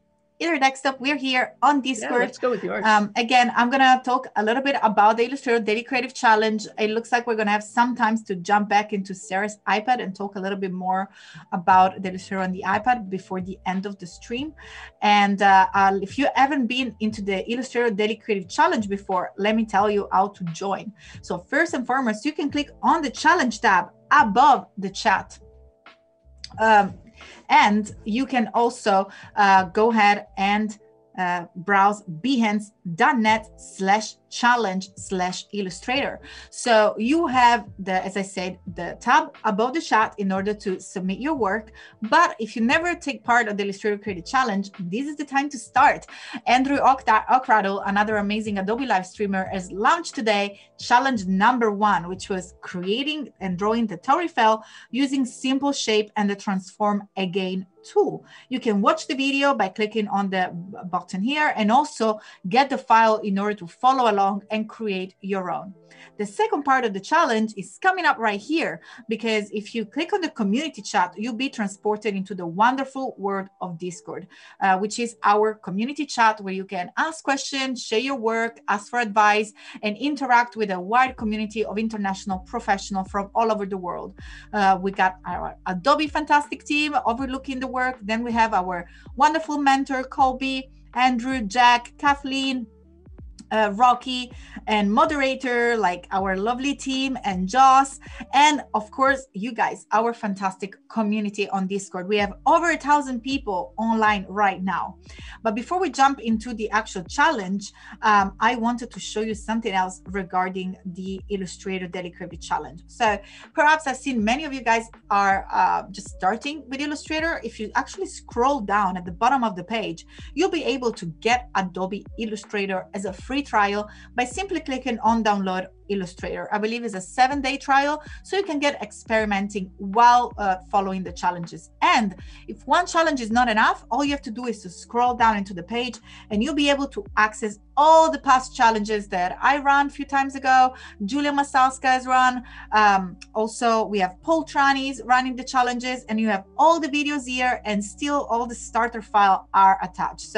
either desktop, we're here on Discord. Yeah, let's go with yours. Again, I'm going to talk a little bit about the Illustrator Daily Creative Challenge. It looks like we're going to have some time to jump back into Sarah's iPad and talk a little bit more about the Illustrator on the iPad before the end of the stream. And if you haven't been into the Illustrator Daily Creative Challenge before, let me tell you how to join. So first and foremost, you can click on the Challenge tab above the chat. And you can also go ahead and browse behance.net/challenge/illustrator. So you have the, as I said, the tab above the chat in order to submit your work. But if you never take part of the Illustrator Creative Challenge, this is the time to start. Andrew Okraddle, another amazing Adobe Live streamer, has launched today challenge #1, which was creating and drawing the Tower Eiffel using simple shape and the transform again tool. You can watch the video by clicking on the button here and also get the file in order to follow along and create your own. The second part of the challenge is coming up right here, because if you click on the community chat, you'll be transported into the wonderful world of Discord, which is our community chat where you can ask questions, share your work, ask for advice, and interact with a wide community of international professionals from all over the world. We got our Adobe fantastic team overlooking the work. Then we have our wonderful mentor, Colby, Andrew, Jack, Kathleen, Rocky, and moderator like our lovely team and Joss, and of course you guys, our fantastic community on Discord. We have over 1,000 people online right now. But before we jump into the actual challenge, I wanted to show you something else regarding the Illustrator Daily Creative Challenge. So perhaps I've seen many of you guys are just starting with Illustrator. If you actually scroll down at the bottom of the page, you'll be able to get Adobe Illustrator as a free trial by simply clicking on download Illustrator. I believe it's a 7-day trial, so you can get experimenting while following the challenges. And if one challenge is not enough, all you have to do is to scroll down into the page and you'll be able to access all the past challenges that I ran a few times ago, Julia Masalska has run. Also, we have Paul Trani's running the challenges, and you have all the videos here, and still all the starter files are attached.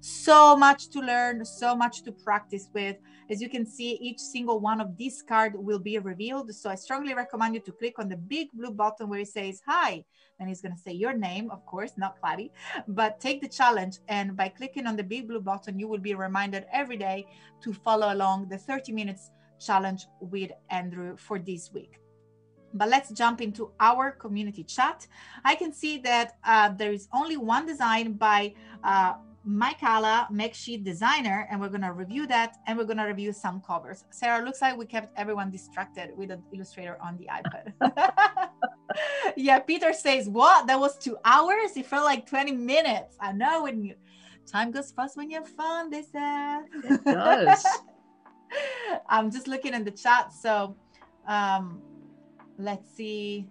So much to learn, so much to practice with. As you can see, each single one of these cards will be revealed. So I strongly recommend you to click on the big blue button where it says hi, and it's going to say your name, of course, not Clary, but take the challenge. And by clicking on the big blue button, you will be reminded every day to follow along the 30 minutes challenge with Andrew for this week. But let's jump into our community chat. I can see that there is only one design by Michaela, Makesheet Designer, and we're going to review that, and we're going to review some covers. Sarah, looks like we kept everyone distracted with an Illustrator on the iPad. Yeah, Peter says, what? That was 2 hours? It felt like 20 minutes. I know, when you, time goes fast when you have fun, they said. It does. I'm just looking in the chat. So let's see.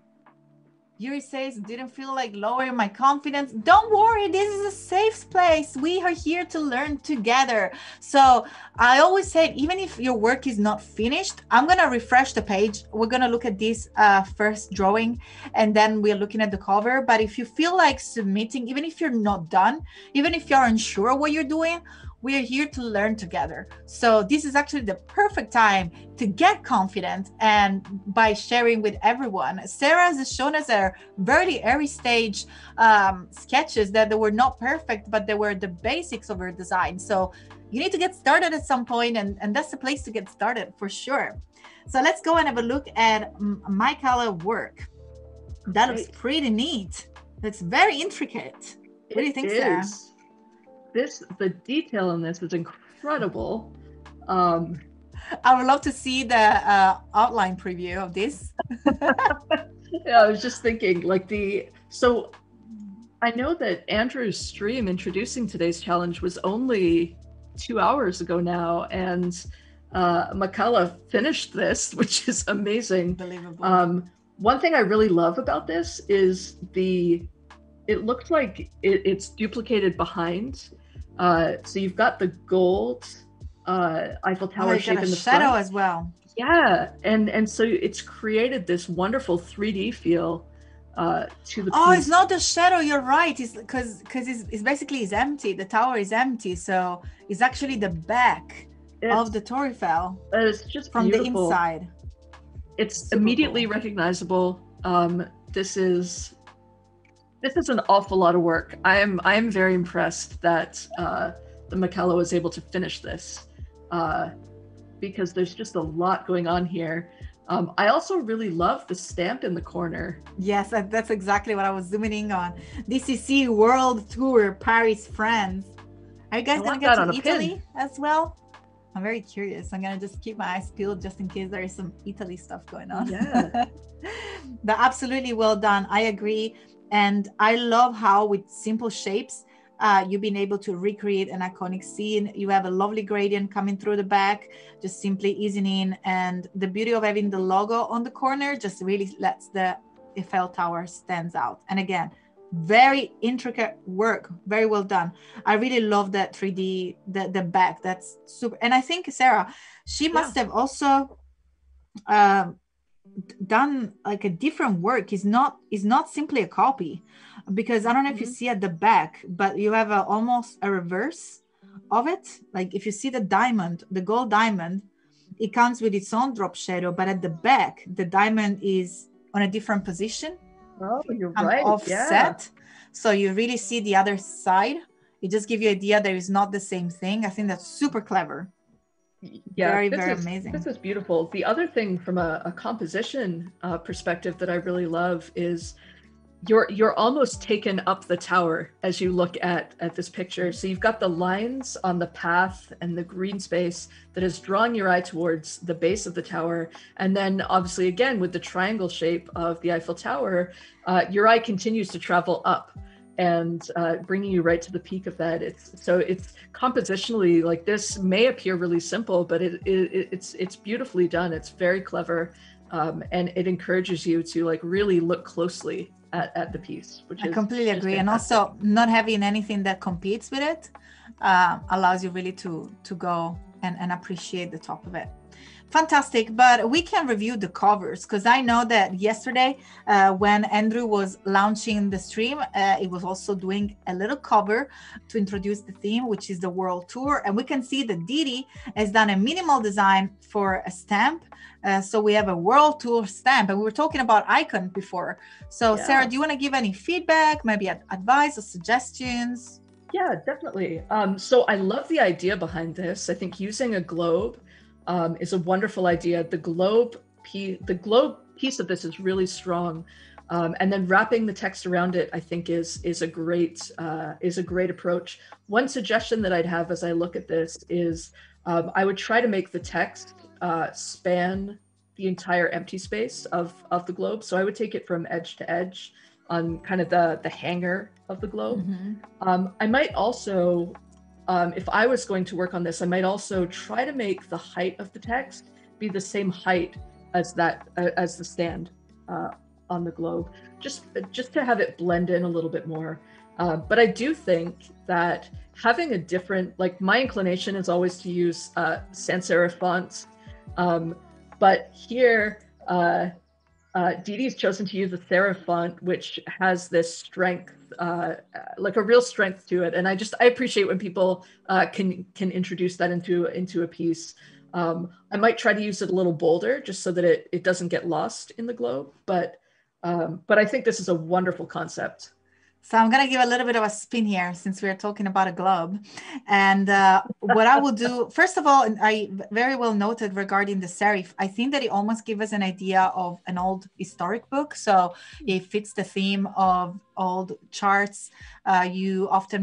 Yuri says, didn't feel like lowering my confidence. Don't worry, this is a safe place. We are here to learn together. So I always say, even if your work is not finished, I'm gonna refresh the page. We're gonna look at this first drawing, and then we're looking at the cover. But if you feel like submitting, even if you're not done, even if you're unsure what you're doing, we are here to learn together. So this is actually the perfect time to get confident, and by sharing with everyone. Sarah has shown us her very early stage sketches that they were not perfect, but they were the basics of her design. So you need to get started at some point, and that's the place to get started for sure. So let's go and have a look at Michaela's work. That looks pretty neat. That's very intricate. What do you think, Sarah? The detail in this was incredible. I would love to see the outline preview of this. Yeah, I was just thinking, like, so I know that Andrew's stream introducing today's challenge was only 2 hours ago now, and McCullough finished this, which is amazing. Unbelievable. One thing I really love about this is it looked like it's duplicated behind. So you've got the gold Eiffel Tower shape in the shadow front. As well. Yeah, and so it's created this wonderful 3D feel to the piece. Oh, it's not a shadow, you're right. It's because it's basically is empty. The tower is empty, so it's actually the back of the Tower Eiffel. It's just from beautiful. The inside. It's super immediately cool. Recognizable. This is an awful lot of work. I am very impressed that the McCullough was able to finish this because there's just a lot going on here. I also really love the stamp in the corner. Yes, that's exactly what I was zooming in on. DCC World Tour Paris, France. Are you guys going to get to Italy as well? I'm very curious. I'm going to just keep my eyes peeled just in case there is some Italy stuff going on. Yeah. But absolutely well done. I agree. And I love how with simple shapes, you've been able to recreate an iconic scene. You have a lovely gradient coming through the back, just simply easing in. And the beauty of having the logo on the corner just really lets the Eiffel Tower stands out. And again, very intricate work, very well done. I really love that 3D, the back, that's super. And I think Sarah, she must have also done like a different work. It's not simply a copy, because I don't know if you see at the back, but you have almost a reverse of it. Like if you see the diamond, the gold diamond, it comes with its own drop shadow, but at the back, the diamond is on a different position. Oh, you're right. Offset. Yeah. So you really see the other side. It just gives you an idea that it's not the same thing. I think that's super clever. Yeah, very amazing. This is beautiful. The other thing from a composition perspective that I really love is you're almost taken up the tower as you look at this picture. So you've got the lines on the path and the green space that is drawing your eye towards the base of the tower. And then obviously, again, with the triangle shape of the Eiffel Tower, your eye continues to travel up and bringing you right to the peak of that. It's compositionally, like, this may appear really simple, but it's beautifully done. It's very clever. And it encourages you to like really look closely at the piece, which I completely agree. And also not having anything that competes with it allows you really to go and appreciate the top of it. Fantastic. But we can review the covers, because I know that yesterday when Andrew was launching the stream, it was also doing a little cover to introduce the theme, which is the world tour. And we can see that Didi has done a minimal design for a stamp. So we have a world tour stamp, and we were talking about icon before. So yeah. Sarah, do you want to give any feedback, maybe advice or suggestions? Yeah, definitely. So I love the idea behind this. I think using a globe is a wonderful idea. The globe piece of this is really strong, and then wrapping the text around it, I think, is a great approach. One suggestion that I'd have as I look at this is I would try to make the text span the entire empty space of the globe. So I would take it from edge to edge on kind of the hanger of the globe. Mm-hmm. I might also. If I was going to work on this, I might also try to make the height of the text be the same height as that as the stand on the globe, just to have it blend in a little bit more. But I do think that having a different, like, my inclination is always to use sans serif fonts, but here Didi's chosen to use the serif font, which has this strength, like a real strength to it. And I appreciate when people can introduce that into a piece. I might try to use it a little bolder just so that it doesn't get lost in the globe. But I think this is a wonderful concept. So I'm going to give a little bit of a spin here, since we're talking about a globe. And what I will do, first of all, and I very well noted regarding the serif, I think that it almost gives us an idea of an old historic book. So it fits the theme of old charts, you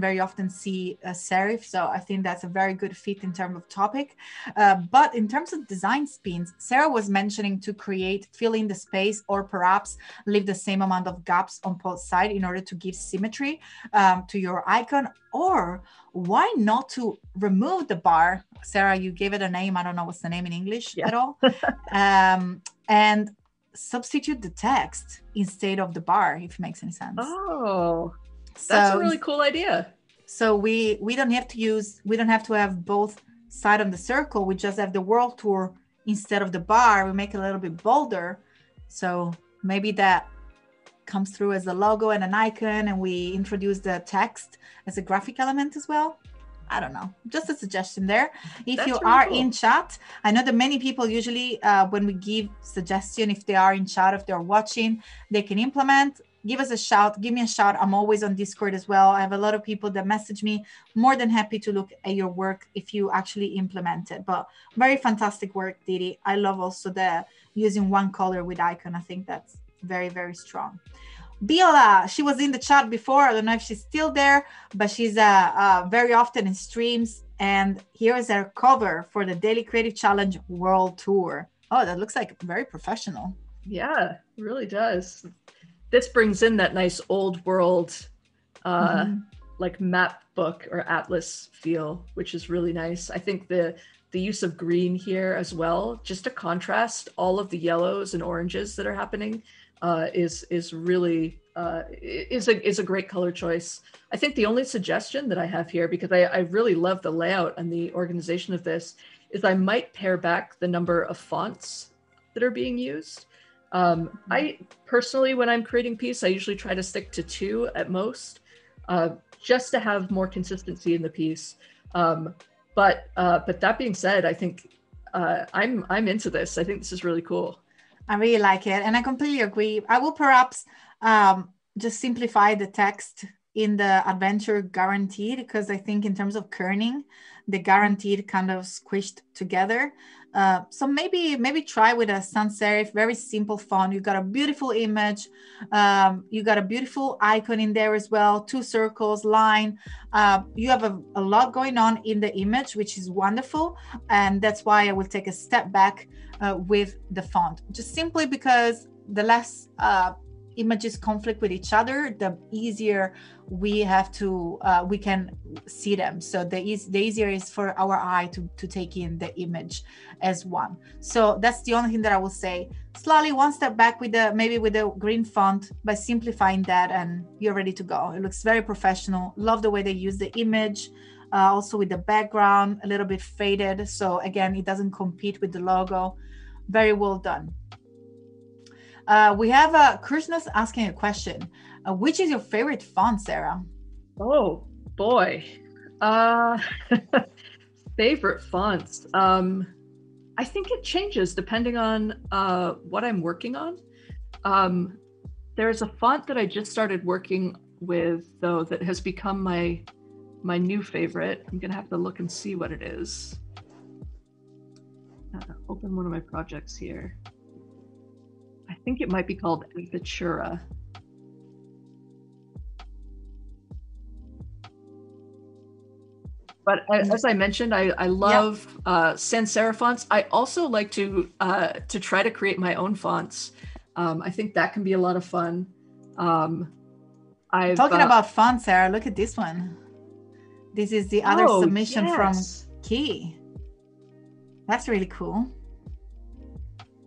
very often see a serif. So I think that's a very good fit in terms of topic. But in terms of design spins, Sarah was mentioning to create, fill in the space, or perhaps leave the same amount of gaps on both sides in order to give symmetry to your icon. Or why not to remove the bar? Sarah, you gave it a name. I don't know what's the name in English at all. And substitute the text instead of the bar, if it makes any sense. Oh, that's a really cool idea. So we don't have to use, we don't have to have both sides of the circle. We just have the world tour instead of the bar. We make it a little bit bolder. So maybe that comes through as a logo and an icon, and we introduce the text as a graphic element as well. I don't know, just a suggestion there. If That's you are really cool. in chat, I know that many people usually when we give suggestion, if they are in chat, if they're watching, they can implement. Give us a shout, give me a shout. I'm always on Discord as well. I have a lot of people that message me, more than happy to look at your work if you actually implement it. But very fantastic work, Didi. I love also the using one color with icon. I think that's very, very strong. Biola, she was in the chat before. I don't know if she's still there, but she's very often in streams. And here is her cover for the Daily Creative Challenge World Tour. Oh, that looks like very professional. Yeah, it really does. This brings in that nice old world, like map book or atlas feel, which is really nice. I think the use of green here as well, just to contrast all of the yellows and oranges that are happening. Is a great color choice. I think the only suggestion that I have here, because I really love the layout and the organization of this, is I might pare back the number of fonts that are being used. I personally, when I'm creating piece, I usually try to stick to 2 at most, just to have more consistency in the piece. But that being said, I think I'm into this. I think this is really cool. I really like it, and I completely agree. I will perhaps just simplify the text in the adventure guaranteed, because I think in terms of kerning, the guaranteed kind of squished together. So maybe try with a sans serif, very simple font. You got a beautiful image. You got a beautiful icon in there as well. 2 circles, line. You have a lot going on in the image, which is wonderful. And that's why I will take a step back with the font, just simply because the less images conflict with each other, the easier we have to we can see them. So the easier is for our eye to take in the image as one. So that's the only thing that I will say. Slowly, one step back with the maybe with the green font, by simplifying that, and you're ready to go. It looks very professional. Love the way they use the image, also with the background a little bit faded, so again it doesn't compete with the logo. Very well done. We have Krishna's asking a question. Which is your favorite font, Sarah? Oh, boy. Favorite fonts. I think it changes depending on what I'm working on. There's a font that I just started working with, though, that has become my new favorite. I'm going to have to look and see what it is. Open one of my projects here. I think it might be called Apertura. But as I mentioned, I love sans serif fonts. I also like to try to create my own fonts. I think that can be a lot of fun. Talking about fonts, Sarah, look at this one. This is the other submission from Key. That's really cool.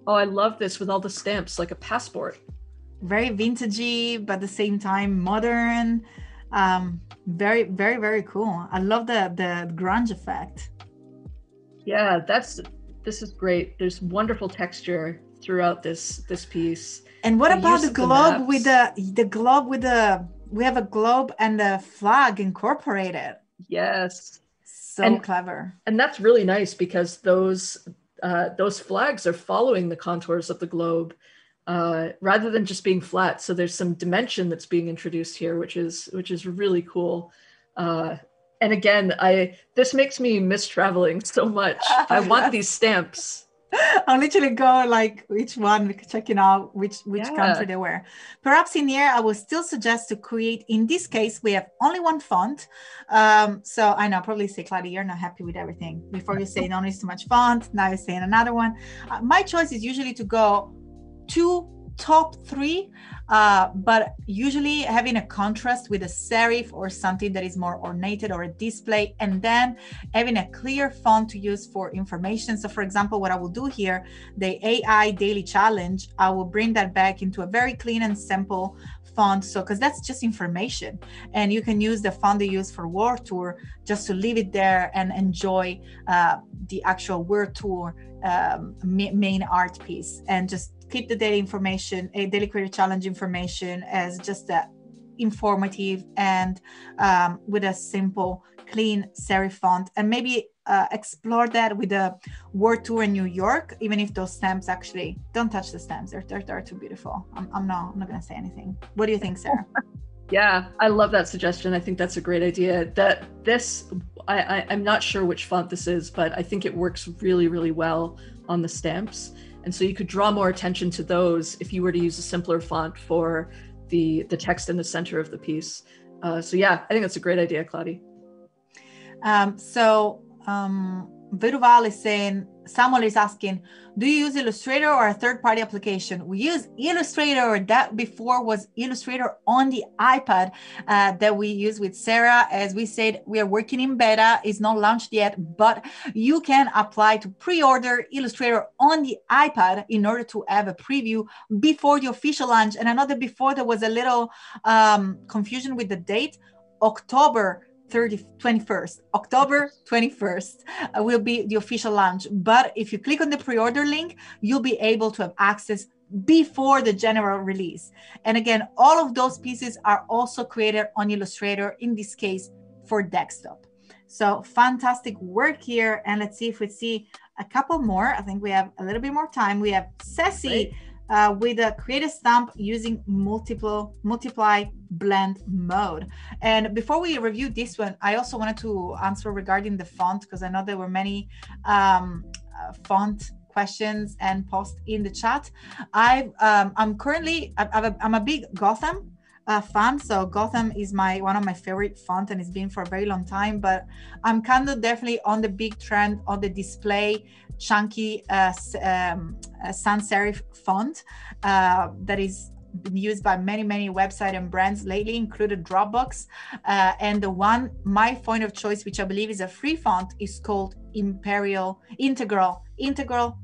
Oh, I love this with all the stamps, like a passport. Very vintagey, but at the same time modern. Very, very, very cool. I love the grunge effect. Yeah, this is great. There's wonderful texture throughout this piece. And what about the globe with the globe with the we have a globe and the flag incorporated. Yes. So clever. And that's really nice because those flags are following the contours of the globe rather than just being flat. So there's some dimension that's being introduced here, which is really cool. And again, this makes me miss traveling so much. I want these stamps. I'll literally go like which one, checking out which country they were. Perhaps in here, I would still suggest to create, in this case, we have only one font. So I know, probably say, Claudia, you're not happy with everything. Before you say, no, it's too much font. Now you're saying another one. My choice is usually to go two, top three, but usually having a contrast with a serif or something that is more ornated or a display, and then having a clear font to use for information. So for example, what I will do here, the AI Daily Challenge, I will bring that back into a very clean and simple font. So, because that's just information, and you can use the font they use for World Tour just to leave it there and enjoy the actual World Tour main art piece, and just keep the daily information, a daily creative challenge information, as just that informative and with a simple, clean serif font, and maybe explore that with a World Tour in New York, even if those stamps actually don't touch the stamps. They're too beautiful. I'm not going to say anything. What do you think, Sarah? Yeah, I love that suggestion. I think that's a great idea. That this, I'm not sure which font this is, but I think it works really, really well on the stamps. And so you could draw more attention to those if you were to use a simpler font for the text in the center of the piece. So yeah, I think that's a great idea, Claudia. Voodoo Val is saying, Samuel is asking, do you use Illustrator or a third-party application? We use Illustrator. That before was Illustrator on the iPad that we use with Sarah. As we said, we are working in beta. It's not launched yet, but you can apply to pre-order Illustrator on the iPad in order to have a preview before the official launch. And I know that before there was a little confusion with the date, October 21st will be the official launch. But if you click on the pre-order link, you'll be able to have access before the general release. And again, all of those pieces are also created on Illustrator, in this case for desktop. So fantastic work here. And let's see if we see a couple more. I think we have a little bit more time. We have Ceci with a create a stamp using multiply blend mode. And before we review this one, I also wanted to answer regarding the font, because I know there were many font questions and posts in the chat. I'm a big Gotham fan, so Gotham is one of my favorite font, and it's been for a very long time. But I'm kind of definitely on the big trend of the display chunky sans serif font that is been used by many websites and brands lately, included Dropbox, and my font of choice, which I believe is a free font, is called Integral CF,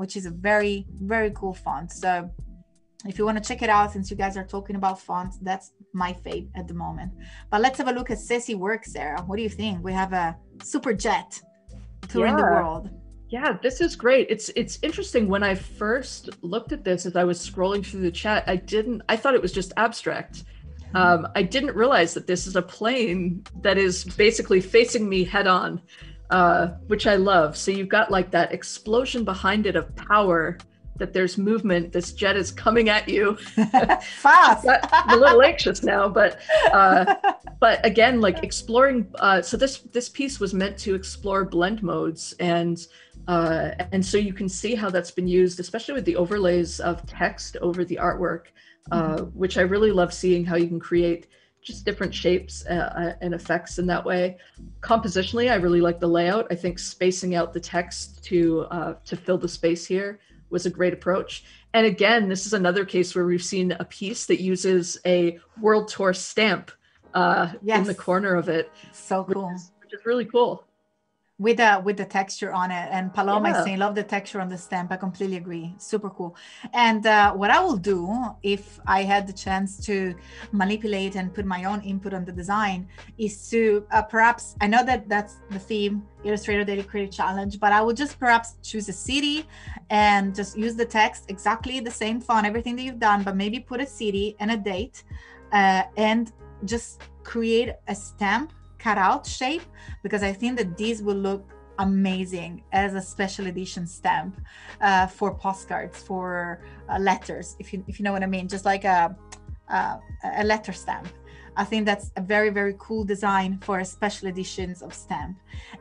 which is a very cool font. So if you want to check it out, since you guys are talking about fonts, that's my fave at the moment. But let's have a look at Ceci work, Sarah. What do you think? We have a super jet touring the world. Yeah, this is great. It's interesting. When I first looked at this, as I was scrolling through the chat, I thought it was just abstract. I didn't realize that this is a plane that is basically facing me head on, which I love. So you've got like that explosion behind it of power, that there's movement, this jet is coming at you. Fast. I'm a little anxious now, but again, like exploring, so this piece was meant to explore blend modes, and so you can see how that's been used, especially with the overlays of text over the artwork, which I really love seeing how you can create just different shapes and effects in that way. Compositionally, I really like the layout. I think spacing out the text to fill the space here was a great approach. And again, this is another case where we've seen a piece that uses a World Tour stamp in the corner of it. So cool. Which is really cool. With the texture on it. And Paloma is saying, love the texture on the stamp. I completely agree. Super cool. And what I will do, if I had the chance to manipulate and put my own input on the design, is to perhaps, I know that that's the theme, Illustrator Daily Creative Challenge, but I would just perhaps choose a city and just use the text, exactly the same font, everything that you've done, but maybe put a city and a date and just create a stamp cutout shape, because I think that these will look amazing as a special edition stamp for postcards, for letters, if you know what I mean, just like a letter stamp. I think that's a very, very cool design for special editions of Stamp.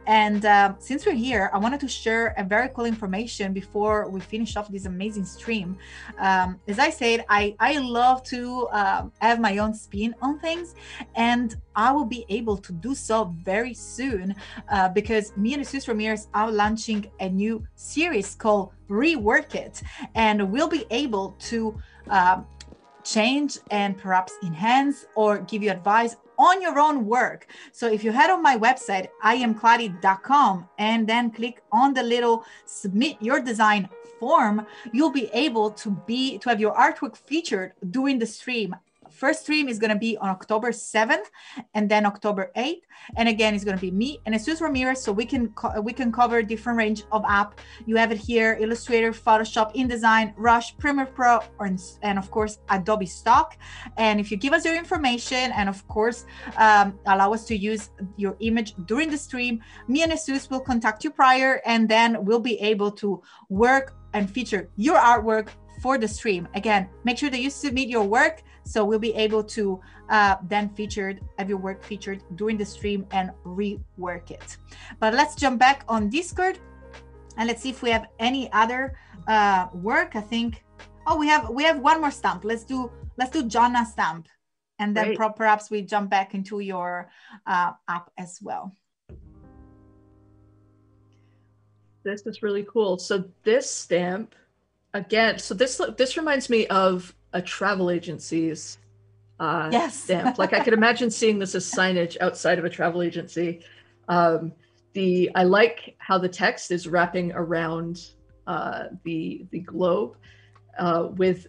And since we're here, I wanted to share a very cool information before we finish off this amazing stream. As I said, I love to have my own spin on things, and I will be able to do so very soon because me and Jesus Ramirez are launching a new series called Rework It, and we'll be able to change and perhaps enhance or give you advice on your own work. So if you head on my website, iamcladi.com, and then click on the little submit your design form, you'll be able to have your artwork featured during the stream. First stream is going to be on October 7th and then October 8th. And again, it's going to be me and Jesus Ramirez. So we can cover different range of app. You have it here, Illustrator, Photoshop, InDesign, Rush, Premiere Pro, and of course, Adobe Stock. And if you give us your information and of course, allow us to use your image during the stream, me and Jesus will contact you prior, and then we'll be able to work and feature your artwork for the stream. Again, make sure that you submit your work, so we'll be able to then have your work featured during the stream and rework it. But let's jump back on Discord and let's see if we have any other work. I think, oh, we have one more stamp. Let's do Johnna's stamp, and then perhaps we jump back into your app as well. This is really cool. So this stamp. Again, so this reminds me of a travel agency's stamp. Like I could imagine seeing this as signage outside of a travel agency. I like how the text is wrapping around the globe with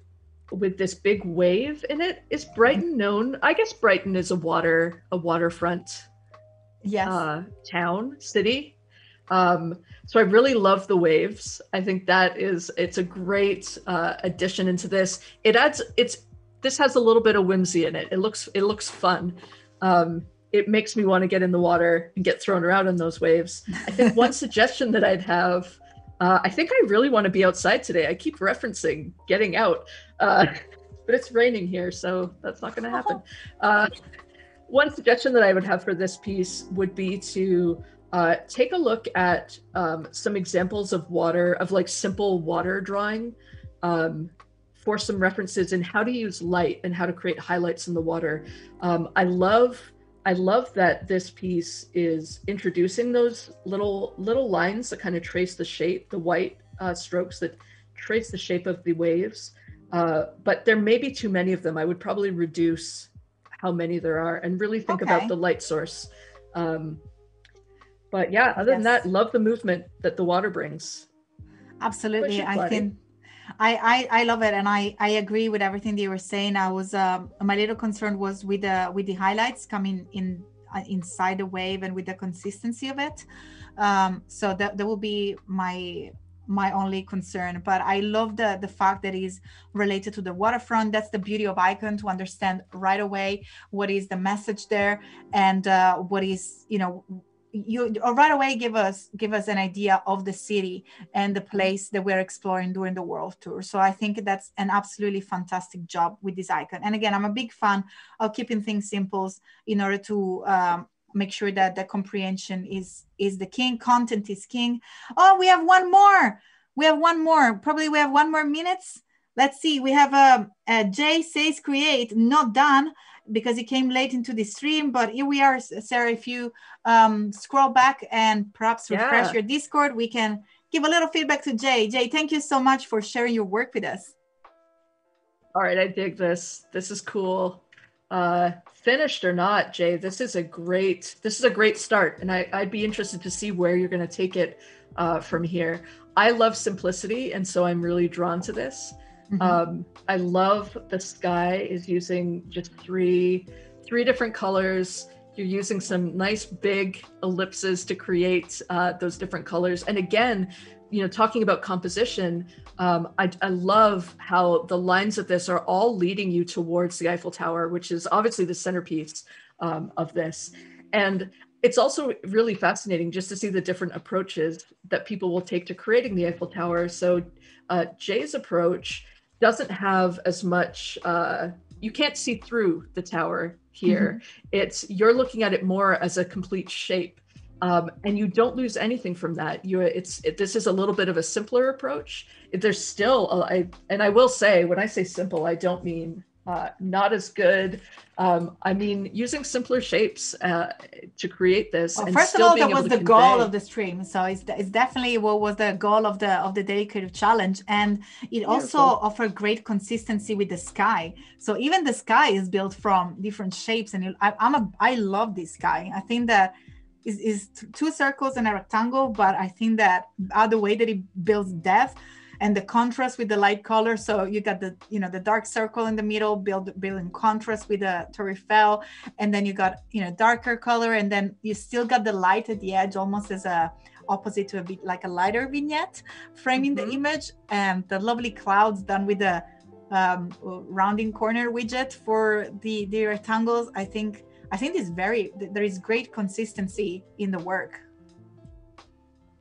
this big wave in it. Is Brighton known? I guess Brighton is a waterfront town, city. So I really love the waves. I think it's a great addition into this. This has a little bit of whimsy in it. It looks fun. It makes me want to get in the water and get thrown around in those waves. I think one suggestion that I'd have, I think I really want to be outside today. I keep referencing getting out, but it's raining here, so that's not going to happen. One suggestion that I would have for this piece would be to take a look at some examples of simple water drawing for some references in how to use light and how to create highlights in the water. I love that this piece is introducing those little lines that kind of trace the shape, the white strokes that trace the shape of the waves. But there may be too many of them. I would probably reduce how many there are and really think about the light source. But yeah, other than that, love the movement that the water brings. Absolutely, I think I love it, and I agree with everything that you were saying. I was my little concern was with the highlights coming in inside the wave and with the consistency of it. So that will be my only concern, but I love the fact that it is related to the waterfront. That's the beauty of icon, to understand right away what is the message there and what is, you right away give us an idea of the city and the place that we're exploring during the world tour. So I think that's an absolutely fantastic job with this icon. And again, I'm a big fan of keeping things simple in order to make sure that the comprehension is the king. Content is king. Oh, we have one more. Probably we have one more minutes. Let's see. We have a Jay says create, not done, because it came late into the stream. But here we are, Sarah. If you scroll back and perhaps refresh your Discord, we can give a little feedback to Jay. Jay, thank you so much for sharing your work with us. All right, I dig this. This is cool. Finished or not, Jay, this is a great start, and I'd be interested to see where you're going to take it from here. I love simplicity, and so I'm really drawn to this. Mm-hmm. I love the sky is using just three different colors. You're using some nice big ellipses to create those different colors. And again, talking about composition, I love how the lines of this are all leading you towards the Eiffel Tower, which is obviously the centerpiece of this. And it's also really fascinating just to see the different approaches that people will take to creating the Eiffel Tower. So Jay's approach doesn't have as much, you can't see through the tower here. Mm-hmm. You're looking at it more as a complete shape, and you don't lose anything from that. This is a little bit of a simpler approach. There's still, and I will say, when I say simple, I don't mean not as good. I mean, using simpler shapes to create this. Well, and first of all, that was the goal of the stream. So it's definitely what was the goal of the Daily Creative Challenge. And it also offered great consistency with the sky. So even the sky is built from different shapes. And I love this sky. I think that is two circles and a rectangle, but I think that the way that it builds depth and the contrast with the light color. So you got the dark circle in the middle, build in contrast with the Torre Eiffel, and then you got darker color, and then you still got the light at the edge, almost as a opposite to a bit like a lighter vignette framing the image, and the lovely clouds done with the rounding corner widget for the rectangles. I think there is great consistency in the work.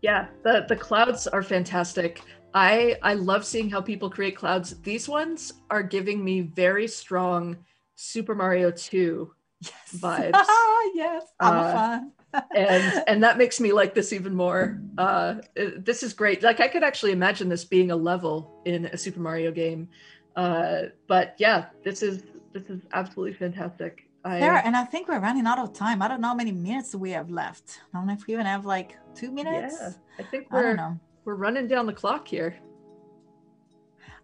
Yeah, the clouds are fantastic. I love seeing how people create clouds. These ones are giving me very strong Super Mario 2 vibes. Yes, I'm fun. and that makes me like this even more. This is great. Like, I could actually imagine this being a level in a Super Mario game. But yeah, this is absolutely fantastic. Sarah, and I think we're running out of time. I don't know how many minutes we have left. I don't know if we even have like 2 minutes. Yeah, I think I don't know. We're running down the clock here.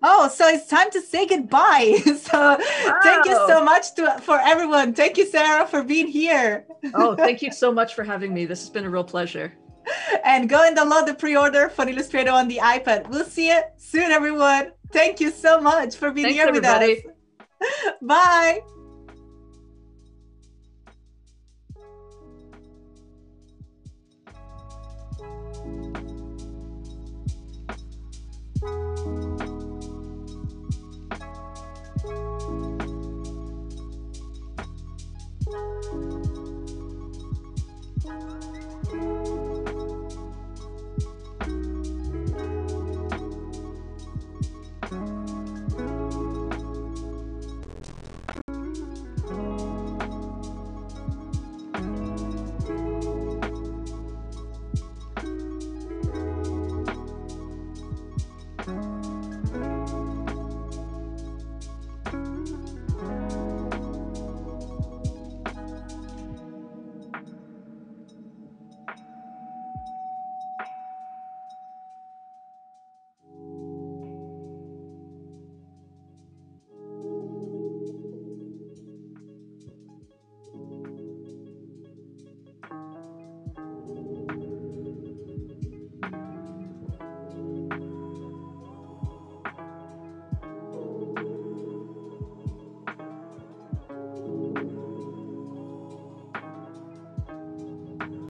Oh, so it's time to say goodbye. Thank you so much for everyone. Thank you, Sarah, for being here. Oh, thank you so much for having me. This has been a real pleasure. And go and download the pre-order for Illustrator on the iPad. We'll see you soon, everyone. Thank you so much for being here with us. Bye.